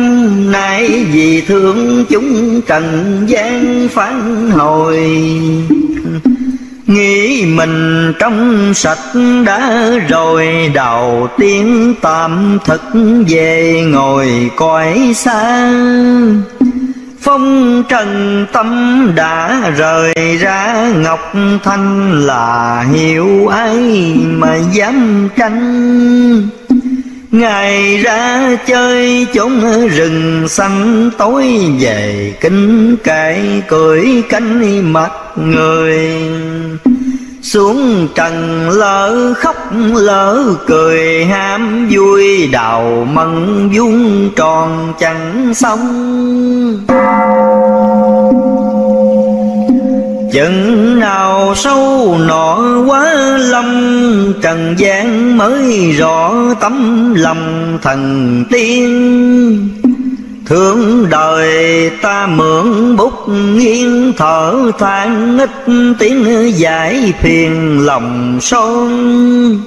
nay vì thương chúng trần gian phản hồi. Nghĩ mình trong sạch đã rồi, đầu tiên tạm thức về ngồi cõi xa. Phong trần tâm đã rời ra, ngọc thanh là hiểu ai mà dám tranh. Ngày ra chơi chốn rừng xanh, tối về kính cãi cười cánh mặt người. Xuống trần lỡ khóc lỡ cười, ham vui đào mận vuông tròn chẳng xong. Chừng nào sâu nọ quá lâm, trần gian mới rõ tấm lòng thần tiên. Thương đời ta mượn bút nghiêng, thở than ít tiếng giải phiền lòng son.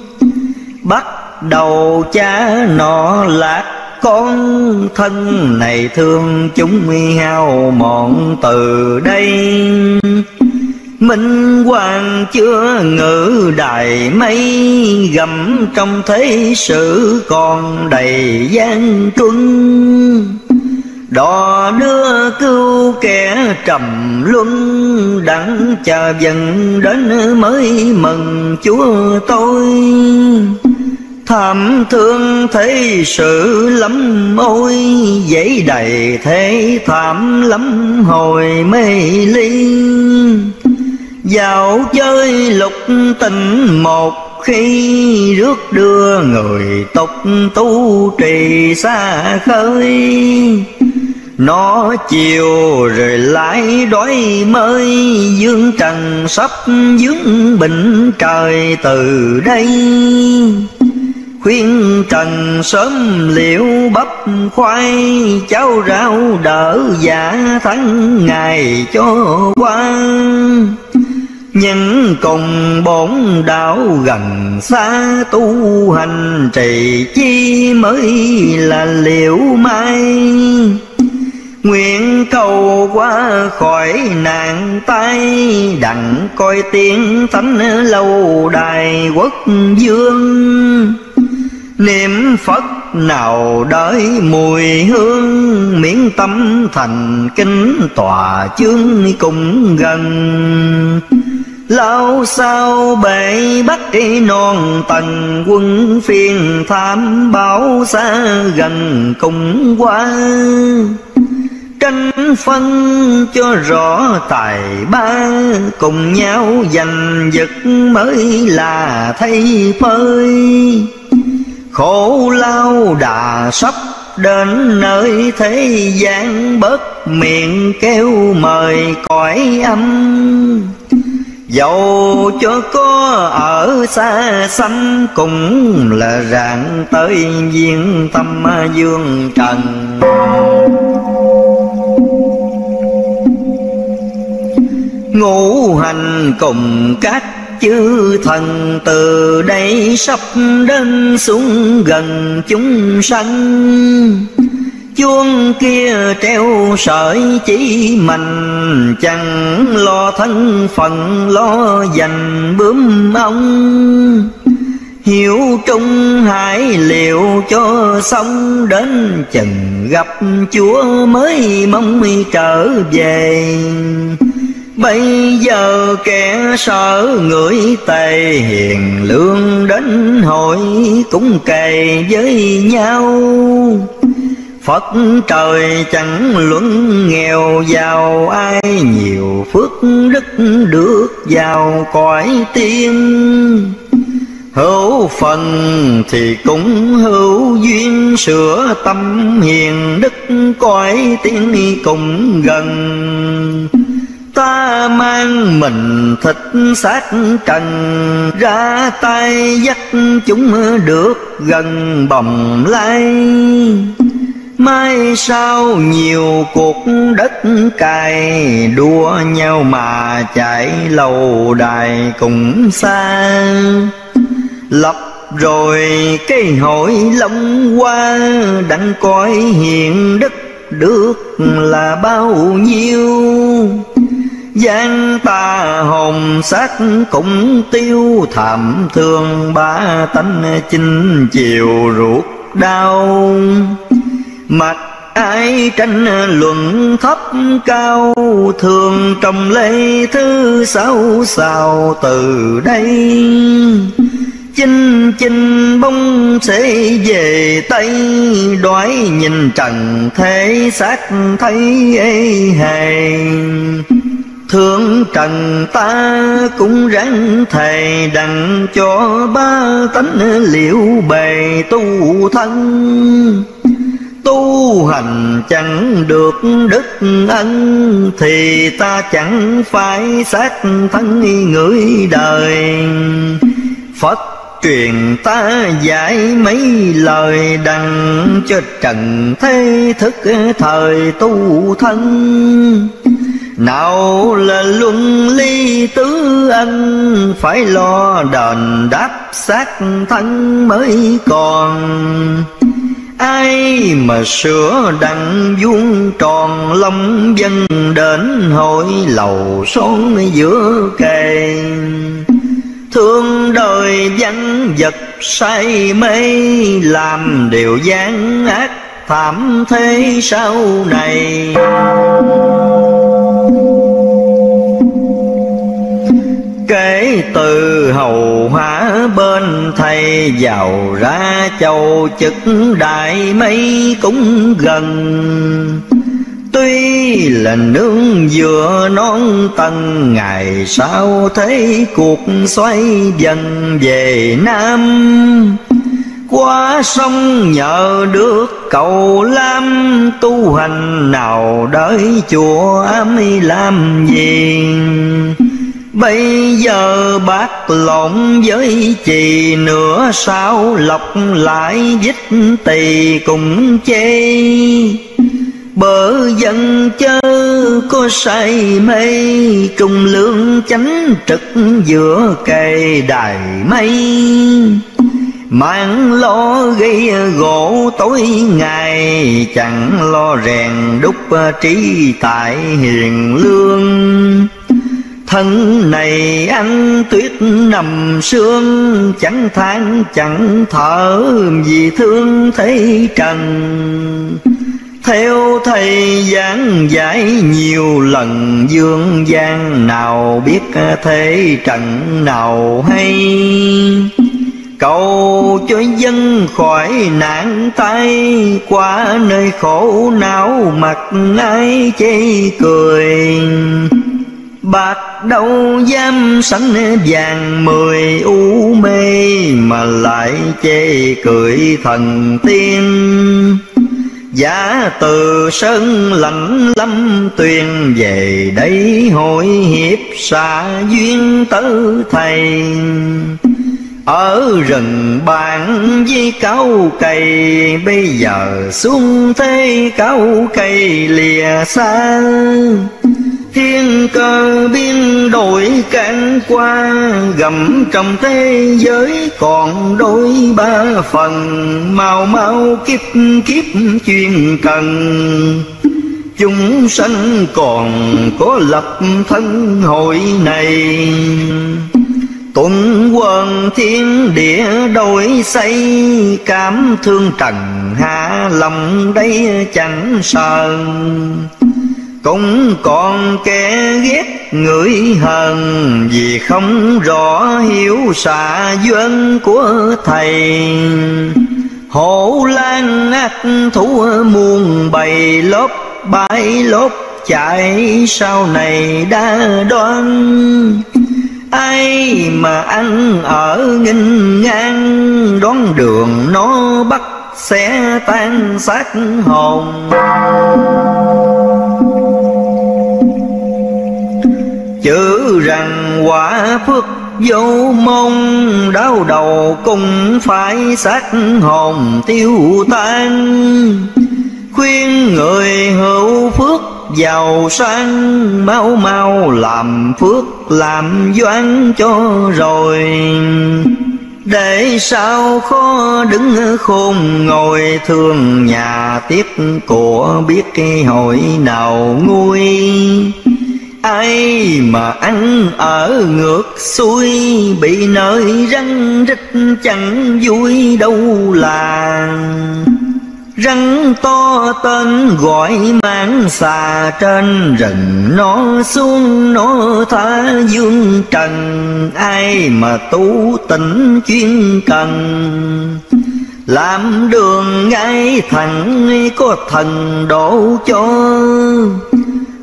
Bắt đầu cha nọ lạc con, thân này thương chúng hao mòn từ đây. Minh hoàng chưa ngự đài mây, gầm trong thế sự còn đầy gian truân. Đò đưa cứu kẻ trầm luân, đặng chờ dần đến mới mừng Chúa tôi. Thảm thương thấy sự lắm ôi, dẫy đầy thế thảm lắm hồi mê ly. Dạo chơi lục tình một khi, rước đưa người tục tu trì xa khơi. Nó chiều rồi lại đói mới, dương trần sắp dướng bình trời từ đây. Khuyên trần sớm liệu bắp khoai, cháo rau đỡ giả tháng ngày cho qua. Những cùng bổn đạo gần xa, tu hành trì chi mới là liệu mai. Nguyện cầu qua khỏi nạn tai, đặng coi tiếng thánh lâu đài quốc dương. Niệm Phật nào đợi mùi hương, miễn tâm thành kính tòa chương cũng gần. Lao sao bể bắc non tầng, quân phiền tham báo xa gần cũng qua. Tranh phân cho rõ tài ba, cùng nhau giành giật mới là thay phơi. Khổ lao đà sắp đến nơi, thế gian bớt miệng kêu mời cõi âm. Dẫu cho có ở xa xăm, cũng là rạng tới viên tâm dương trần. Ngũ hành cùng các chư thần, từ đây sắp đến xuống gần chúng sanh. Chuông kia treo sợi chỉ mạnh, chẳng lo thân phận lo dành bướm ông. Hiểu trung hải liệu cho xong, đến chừng gặp Chúa mới mong trở về. Bây giờ kẻ sợ người tề, hiền lương đến hội cũng kề với nhau. Phật trời chẳng luận nghèo giàu, ai nhiều phước đức được vào cõi tiên. hữu phần thì cũng hữu duyên, sửa tâm hiền đức cõi tiếng cùng gần. Ta mang mình thịt xác trần, ra tay dắt chúng được gần bồng lai. Mai sau nhiều cuộc đất cày, đua nhau mà chạy lâu đài cũng xa. Lập rồi cây hội long qua, đặng coi hiền đức được là bao nhiêu. Gian ta hồn xác cũng tiêu, thảm thương ba tánh chinh chiều ruột đau. Mặc ai tranh luận thấp cao, thường trong lễ thứ sáu sao từ đây. Chinh chinh bông sẽ về Tây, đói nhìn trần thế xác thấy ê hề. Thương trần ta cũng ráng thầy, đặng cho ba tánh liệu bề tu thân. Tu hành chẳng được đức ân, thì ta chẳng phải xác thân người đời. Phật truyền ta dạy mấy lời, đặng cho trần thế thức thời tu thân. Nào là luân ly tứ ân, phải lo đền đáp xác thân mới còn. Ai mà sửa đặng vuông tròn, lòng dân đến hội lầu xóm giữa kề. Thương đời vắng vật say mê, làm điều gian ác thảm thế sau này. Kể từ hầu hóa bên thầy, giàu ra châu chức đại mấy cũng gần. Tuy là nương dừa non tầng, ngày sau thấy cuộc xoay dần về Nam. Qua sông nhờ được cầu Lam, tu hành nào đợi chùa ám làm gì. Bây giờ bác lộn với chì, nửa sao lọc lại dích tỳ cũng chê. Bỡ dân chớ có say mê, trung lương chánh trực giữa cây đài mây. Mạng lo gây gỗ tối ngày, chẳng lo rèn đúc trí tại hiền lương. Thân này ăn tuyết nằm sương, chẳng than chẳng thở vì thương thấy trần. Theo thầy giảng giải nhiều lần, dương gian nào biết thế trần nào hay. Cầu cho dân khỏi nạn tay, qua nơi khổ não mặt ai chê cười. Bạc đâu dám sánh vàng mười, u mê mà lại chê cười thần tiên. Giả từ sơn lãnh lâm tuyền, về đây hội hiệp xạ duyên tứ thầy. Ở rừng bạn với cao cây, bây giờ xuống thế cao cây lìa xa. Thiên cơ biến đổi cạn qua, gầm trong thế giới còn đôi ba phần. Mau mau kiếp kiếp chuyên cần, chúng sanh còn có lập thân hội này. Tuần quần thiên địa đổi xây, cảm thương trần hạ lòng đây chẳng sờn. Cũng còn kẻ ghét người hờn, vì không rõ hiểu xạ duyên của thầy. Hổ lang ác thú muôn bầy, lốp bãi lốp chạy sau này đã đoán. ai mà ăn ở nghênh ngang, đón đường nó bắt sẽ tan xác hồn. Chữ rằng quả phước vô mong, đau đầu cũng phải xác hồn tiêu tan. Khuyên người hữu phước giàu sang, mau mau làm phước làm doãn cho rồi. Để sao khó đứng khôn ngồi, thương nhà tiếc của biết cái hội nào nguôi. Ai mà ăn ở ngược xuôi, bị nơi răng rít chẳng vui đâu là. Rắn to tên gọi mãng xà, trên rừng nó xuống nó tha dương trần. Ai mà tu tỉnh chuyên cần, làm đường ngay thẳng có thần đổ cho.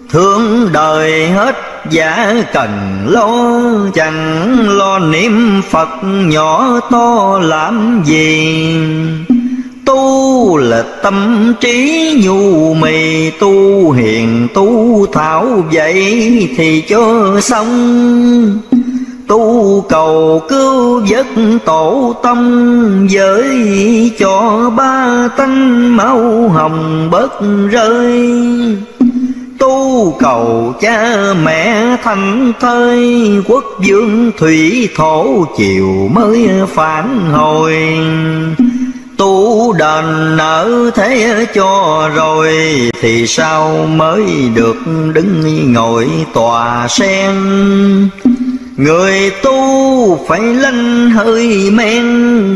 Thương đời hết giả cần lo, chẳng lo niệm Phật nhỏ to làm gì. Tu là tâm trí nhu mì, tu hiền tu thảo vậy thì cho xong. Tu cầu cứu vớt tổ tâm, giới cho ba tánh máu hồng bớt rơi. Tu cầu cha mẹ thành thơi, quốc vương thủy thổ chiều mới phản hồi. Tu đền nợ thế cho rồi, thì sao mới được đứng ngồi tòa sen. Người tu phải lanh hơi men,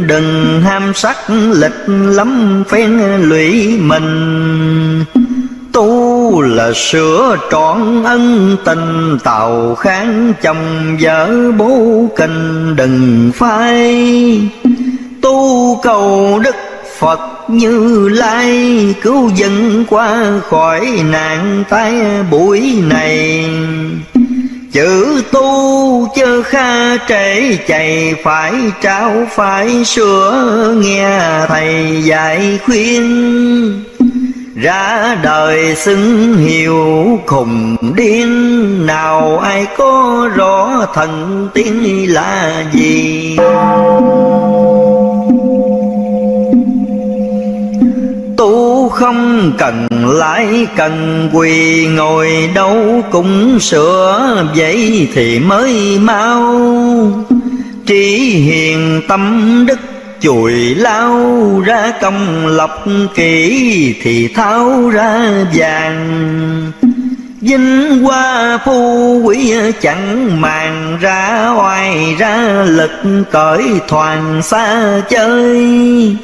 đừng ham sắc lịch lắm phen lụy mình. Tu là sửa trọn ân tình, tàu kháng chồng vợ bố kình đừng phai. Tu cầu đức Phật Như Lai, cứu dân qua khỏi nạn tai buổi này. Chữ tu chớ kha trễ chạy, phải trao phải sửa nghe thầy dạy khuyên. Ra đời xứng hiểu khùng điên, nào ai có rõ thần tiên là gì. Tu không cần lãi cần quỳ, ngồi đâu cũng sửa vậy thì mới mau. Trí hiền tâm đức chùi lao, ra công lọc kỹ thì tháo ra vàng. Vinh hoa phu quý chẳng màng, ra oai ra lực cởi thoảng xa chơi.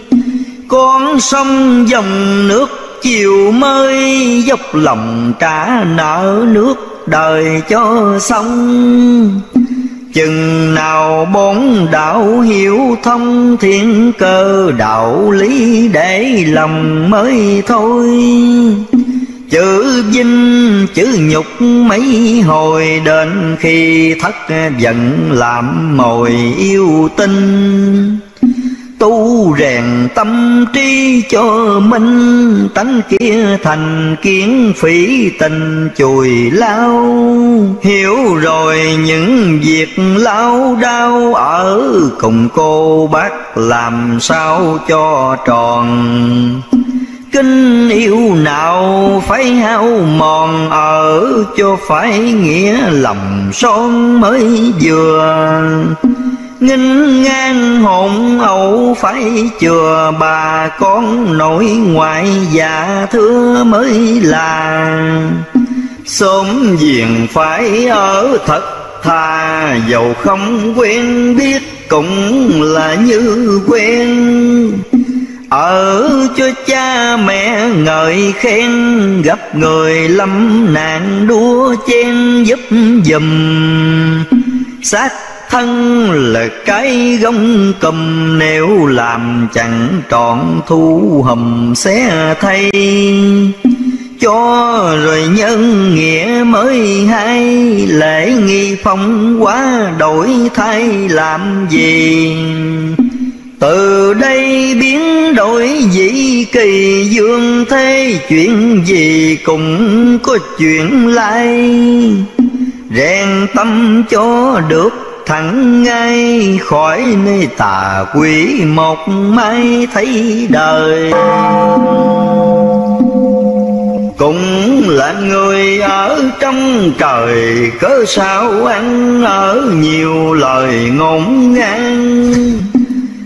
Con sông dòng nước chiều mới, dốc lòng trả nợ nước đời cho xong. Chừng nào bốn đạo hiểu thông, thiên cơ đạo lý để lòng mới thôi. Chữ vinh chữ nhục mấy hồi, đến khi thất giận làm mồi yêu tinh. Tu rèn tâm trí cho minh, tánh kia thành kiến phỉ tình chùi lao. Hiểu rồi những việc lao đao, ở cùng cô bác làm sao cho tròn. Kinh yêu nào phải hao mòn, ở cho phải nghĩa lòng son mới vừa. Nghinh ngang hồn ẩu phải chừa, bà con nội ngoại già thưa mới là. Sớm giềng phải ở thật thà, dầu không quen biết cũng là như quen. Ở cho cha mẹ ngợi khen, gặp người lâm nạn đua chen giúp giùm. Xác thân là cái gông cùm, nếu làm chẳng trọn thu hầm xé thay. cho rồi nhân nghĩa mới hay. Lễ nghi phong quá đổi thay làm gì? Từ đây biến đổi dĩ kỳ dương thế, chuyện gì cũng có chuyện lai. Rèn tâm cho được thẳng ngay, khỏi nơi tà quỷ một mai thấy đời. Cũng là người ở trong trời, cớ sao ăn ở nhiều lời ngổn ngang.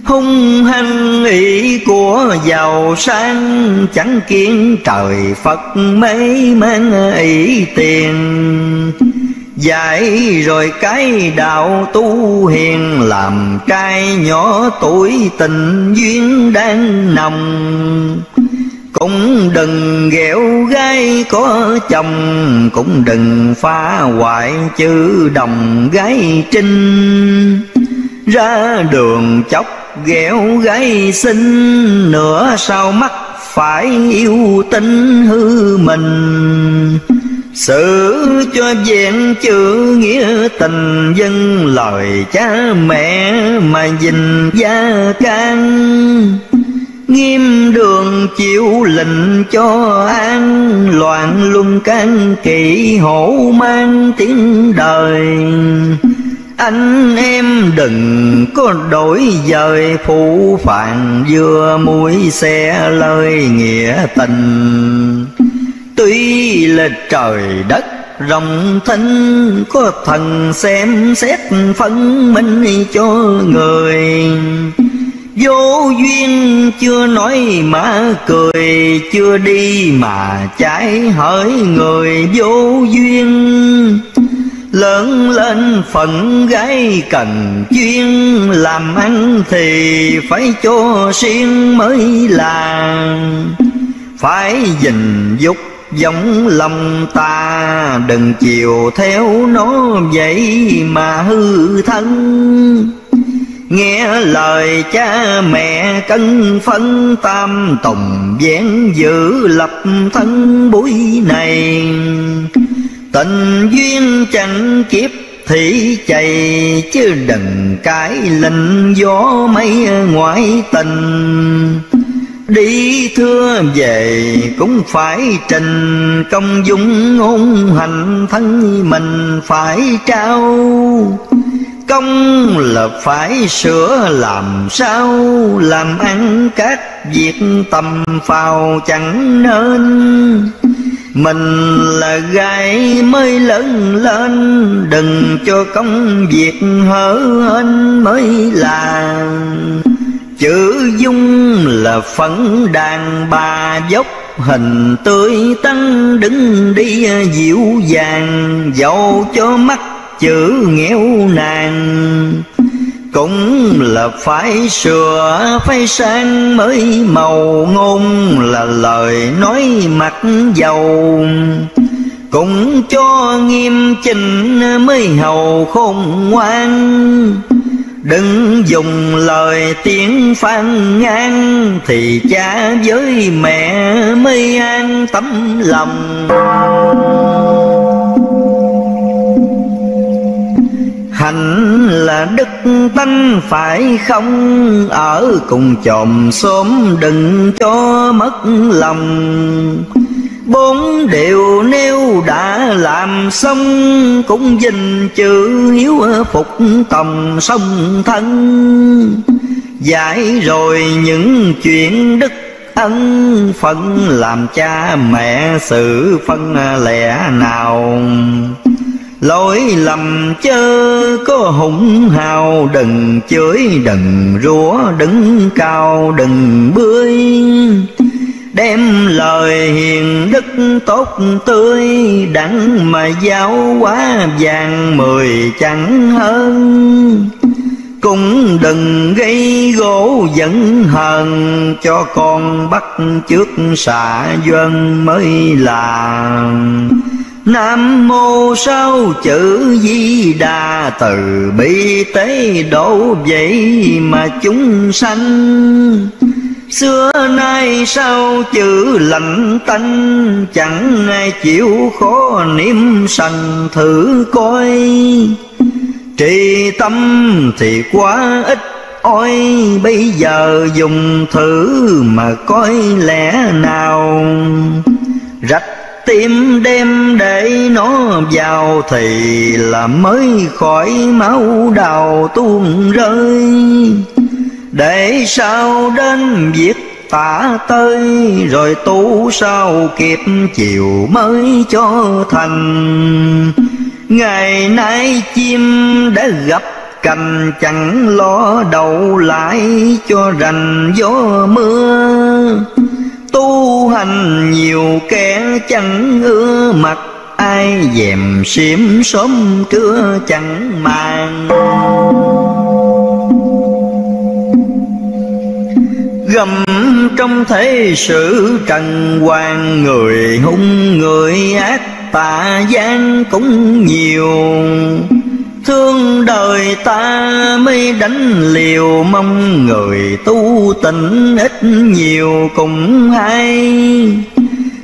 Hung hăng ý của giàu sang, chẳng kiến trời Phật mấy mang ý tiền. Dạy rồi cái đạo tu hiền, làm trai nhỏ tuổi tình duyên đang nồng. Cũng đừng ghẹo gái có chồng, cũng đừng phá hoại chữ đồng gái trinh. Ra đường chóc ghẹo gái xinh, nửa sau mắt phải yêu tính hư mình. Sự cho vẹn chữ nghĩa tình, dân lời cha mẹ mà dình gia can. Nghiêm đường chịu lệnh cho an, loạn luân can kỵ hổ mang tiếng đời. Anh em đừng có đổi dời, phụ phàng vừa mũi xe lời nghĩa tình. Tuy là trời đất rộng thinh, có thần xem xét phân minh cho người. Vô duyên chưa nói mà cười, chưa đi mà trái hỡi người vô duyên. Lớn lên phận gái cần chuyên, làm ăn thì phải cho siêng mới là. Phải gìn dục giống lòng ta, đừng chiều theo nó vậy mà hư thân. Nghe lời cha mẹ cân phân, tam tùng vén giữ lập thân buổi này. Tình duyên chẳng kiếp thì chạy, chứ đừng cái lệnh gió mây ngoại tình. Đi thưa về cũng phải trình, công dung ngôn hành thân mình phải trao. Công là phải sửa làm sao, làm ăn các việc tầm phào chẳng nên. Mình là gái mới lớn lên, đừng cho công việc hở hênh mới là. Chữ dung là phấn đàn bà dốc, hình tươi tắn đứng đi dịu dàng. Dẫu cho mắt chữ nghèo nàng, cũng là phải sửa phải sang mới màu. Ngôn là lời nói mặt dầu, cũng cho nghiêm chỉnh mới hầu khôn ngoan. Đừng dùng lời tiếng phàn nàn, thì cha với mẹ mới an tấm lòng. Hạnh là đức tánh phải không, ở cùng chòm xóm đừng cho mất lòng. Bốn điều nếu đã làm xong, cũng dình chữ hiếu phục tòng song thân. Giải rồi những chuyện đức ân, phận làm cha mẹ sự phân lẽ nào. Lỗi lầm chớ có hùng hào, đừng chửi đừng rủa đừng cao đừng bươi. Đem lời hiền đức tốt tươi, đặng mà giáo hóa vàng mười chẳng hơn. Cũng đừng gây gỗ giận hờn, cho con bắt trước xạ dân mới làm. Nam mô sao chữ Di Đà, từ bi tế độ vậy mà chúng sanh. Xưa nay sao chữ lạnh tanh, chẳng ai chịu khó niệm sanh thử coi. Trì tâm thì quá ít ôi, bây giờ dùng thử mà coi lẽ nào. Rạch tim đem để nó vào thì là mới khỏi máu đào tuôn rơi. Để sao đến việc tả tơi, rồi tu sao kịp chiều mới cho thành. Ngày nay chim đã gặp cành, chẳng lo đậu lại cho rành gió mưa. Tu hành nhiều kẻ chẳng ưa, mặt ai dèm xiêm sớm trưa chẳng màng. Gầm trong thế sự trần hoàng, người hung người ác tà gian cũng nhiều. Thương đời ta mới đánh liều, mong người tu tỉnh ít nhiều cũng hay.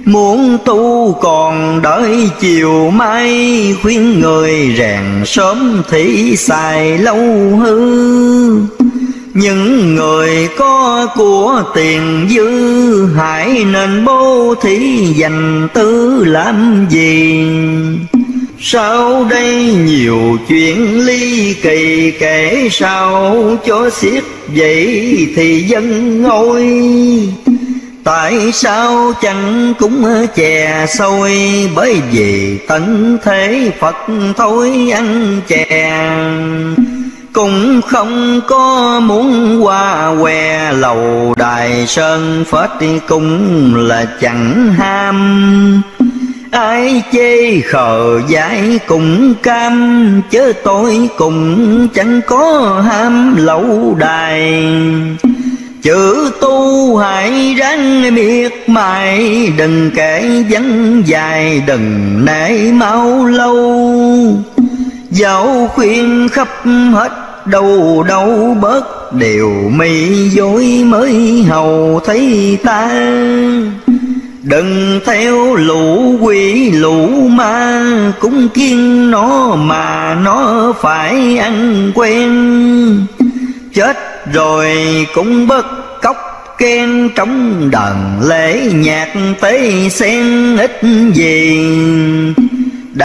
Muốn tu còn đợi chiều mai, khuyên người rèn sớm thì xài lâu hư. Những người có của tiền dư, hãy nên bố thí dành tư làm gì. Sau đây nhiều chuyện ly kỳ kể sao cho xiết, vậy thì dân ôi. Tại sao chẳng cũng chè xôi, bởi vì tận thế Phật thôi ăn chè. Cũng không có muốn qua què, lầu đài sơn phết cũng là chẳng ham. Ai chê khờ dại cũng cam, chứ tôi cũng chẳng có ham lậu đài. Chữ tu hãy ráng miệt mài, đừng kể vắng dài đừng nể mau lâu. Dẫu khuyên khắp hết đâu đâu bớt, điều mi dối mới hầu thấy ta. Đừng theo lũ quỷ lũ ma, cũng kiêng nó mà nó phải ăn quen. Chết rồi cũng bất cóc khen, trong đàn lễ nhạc tế sen ít gì.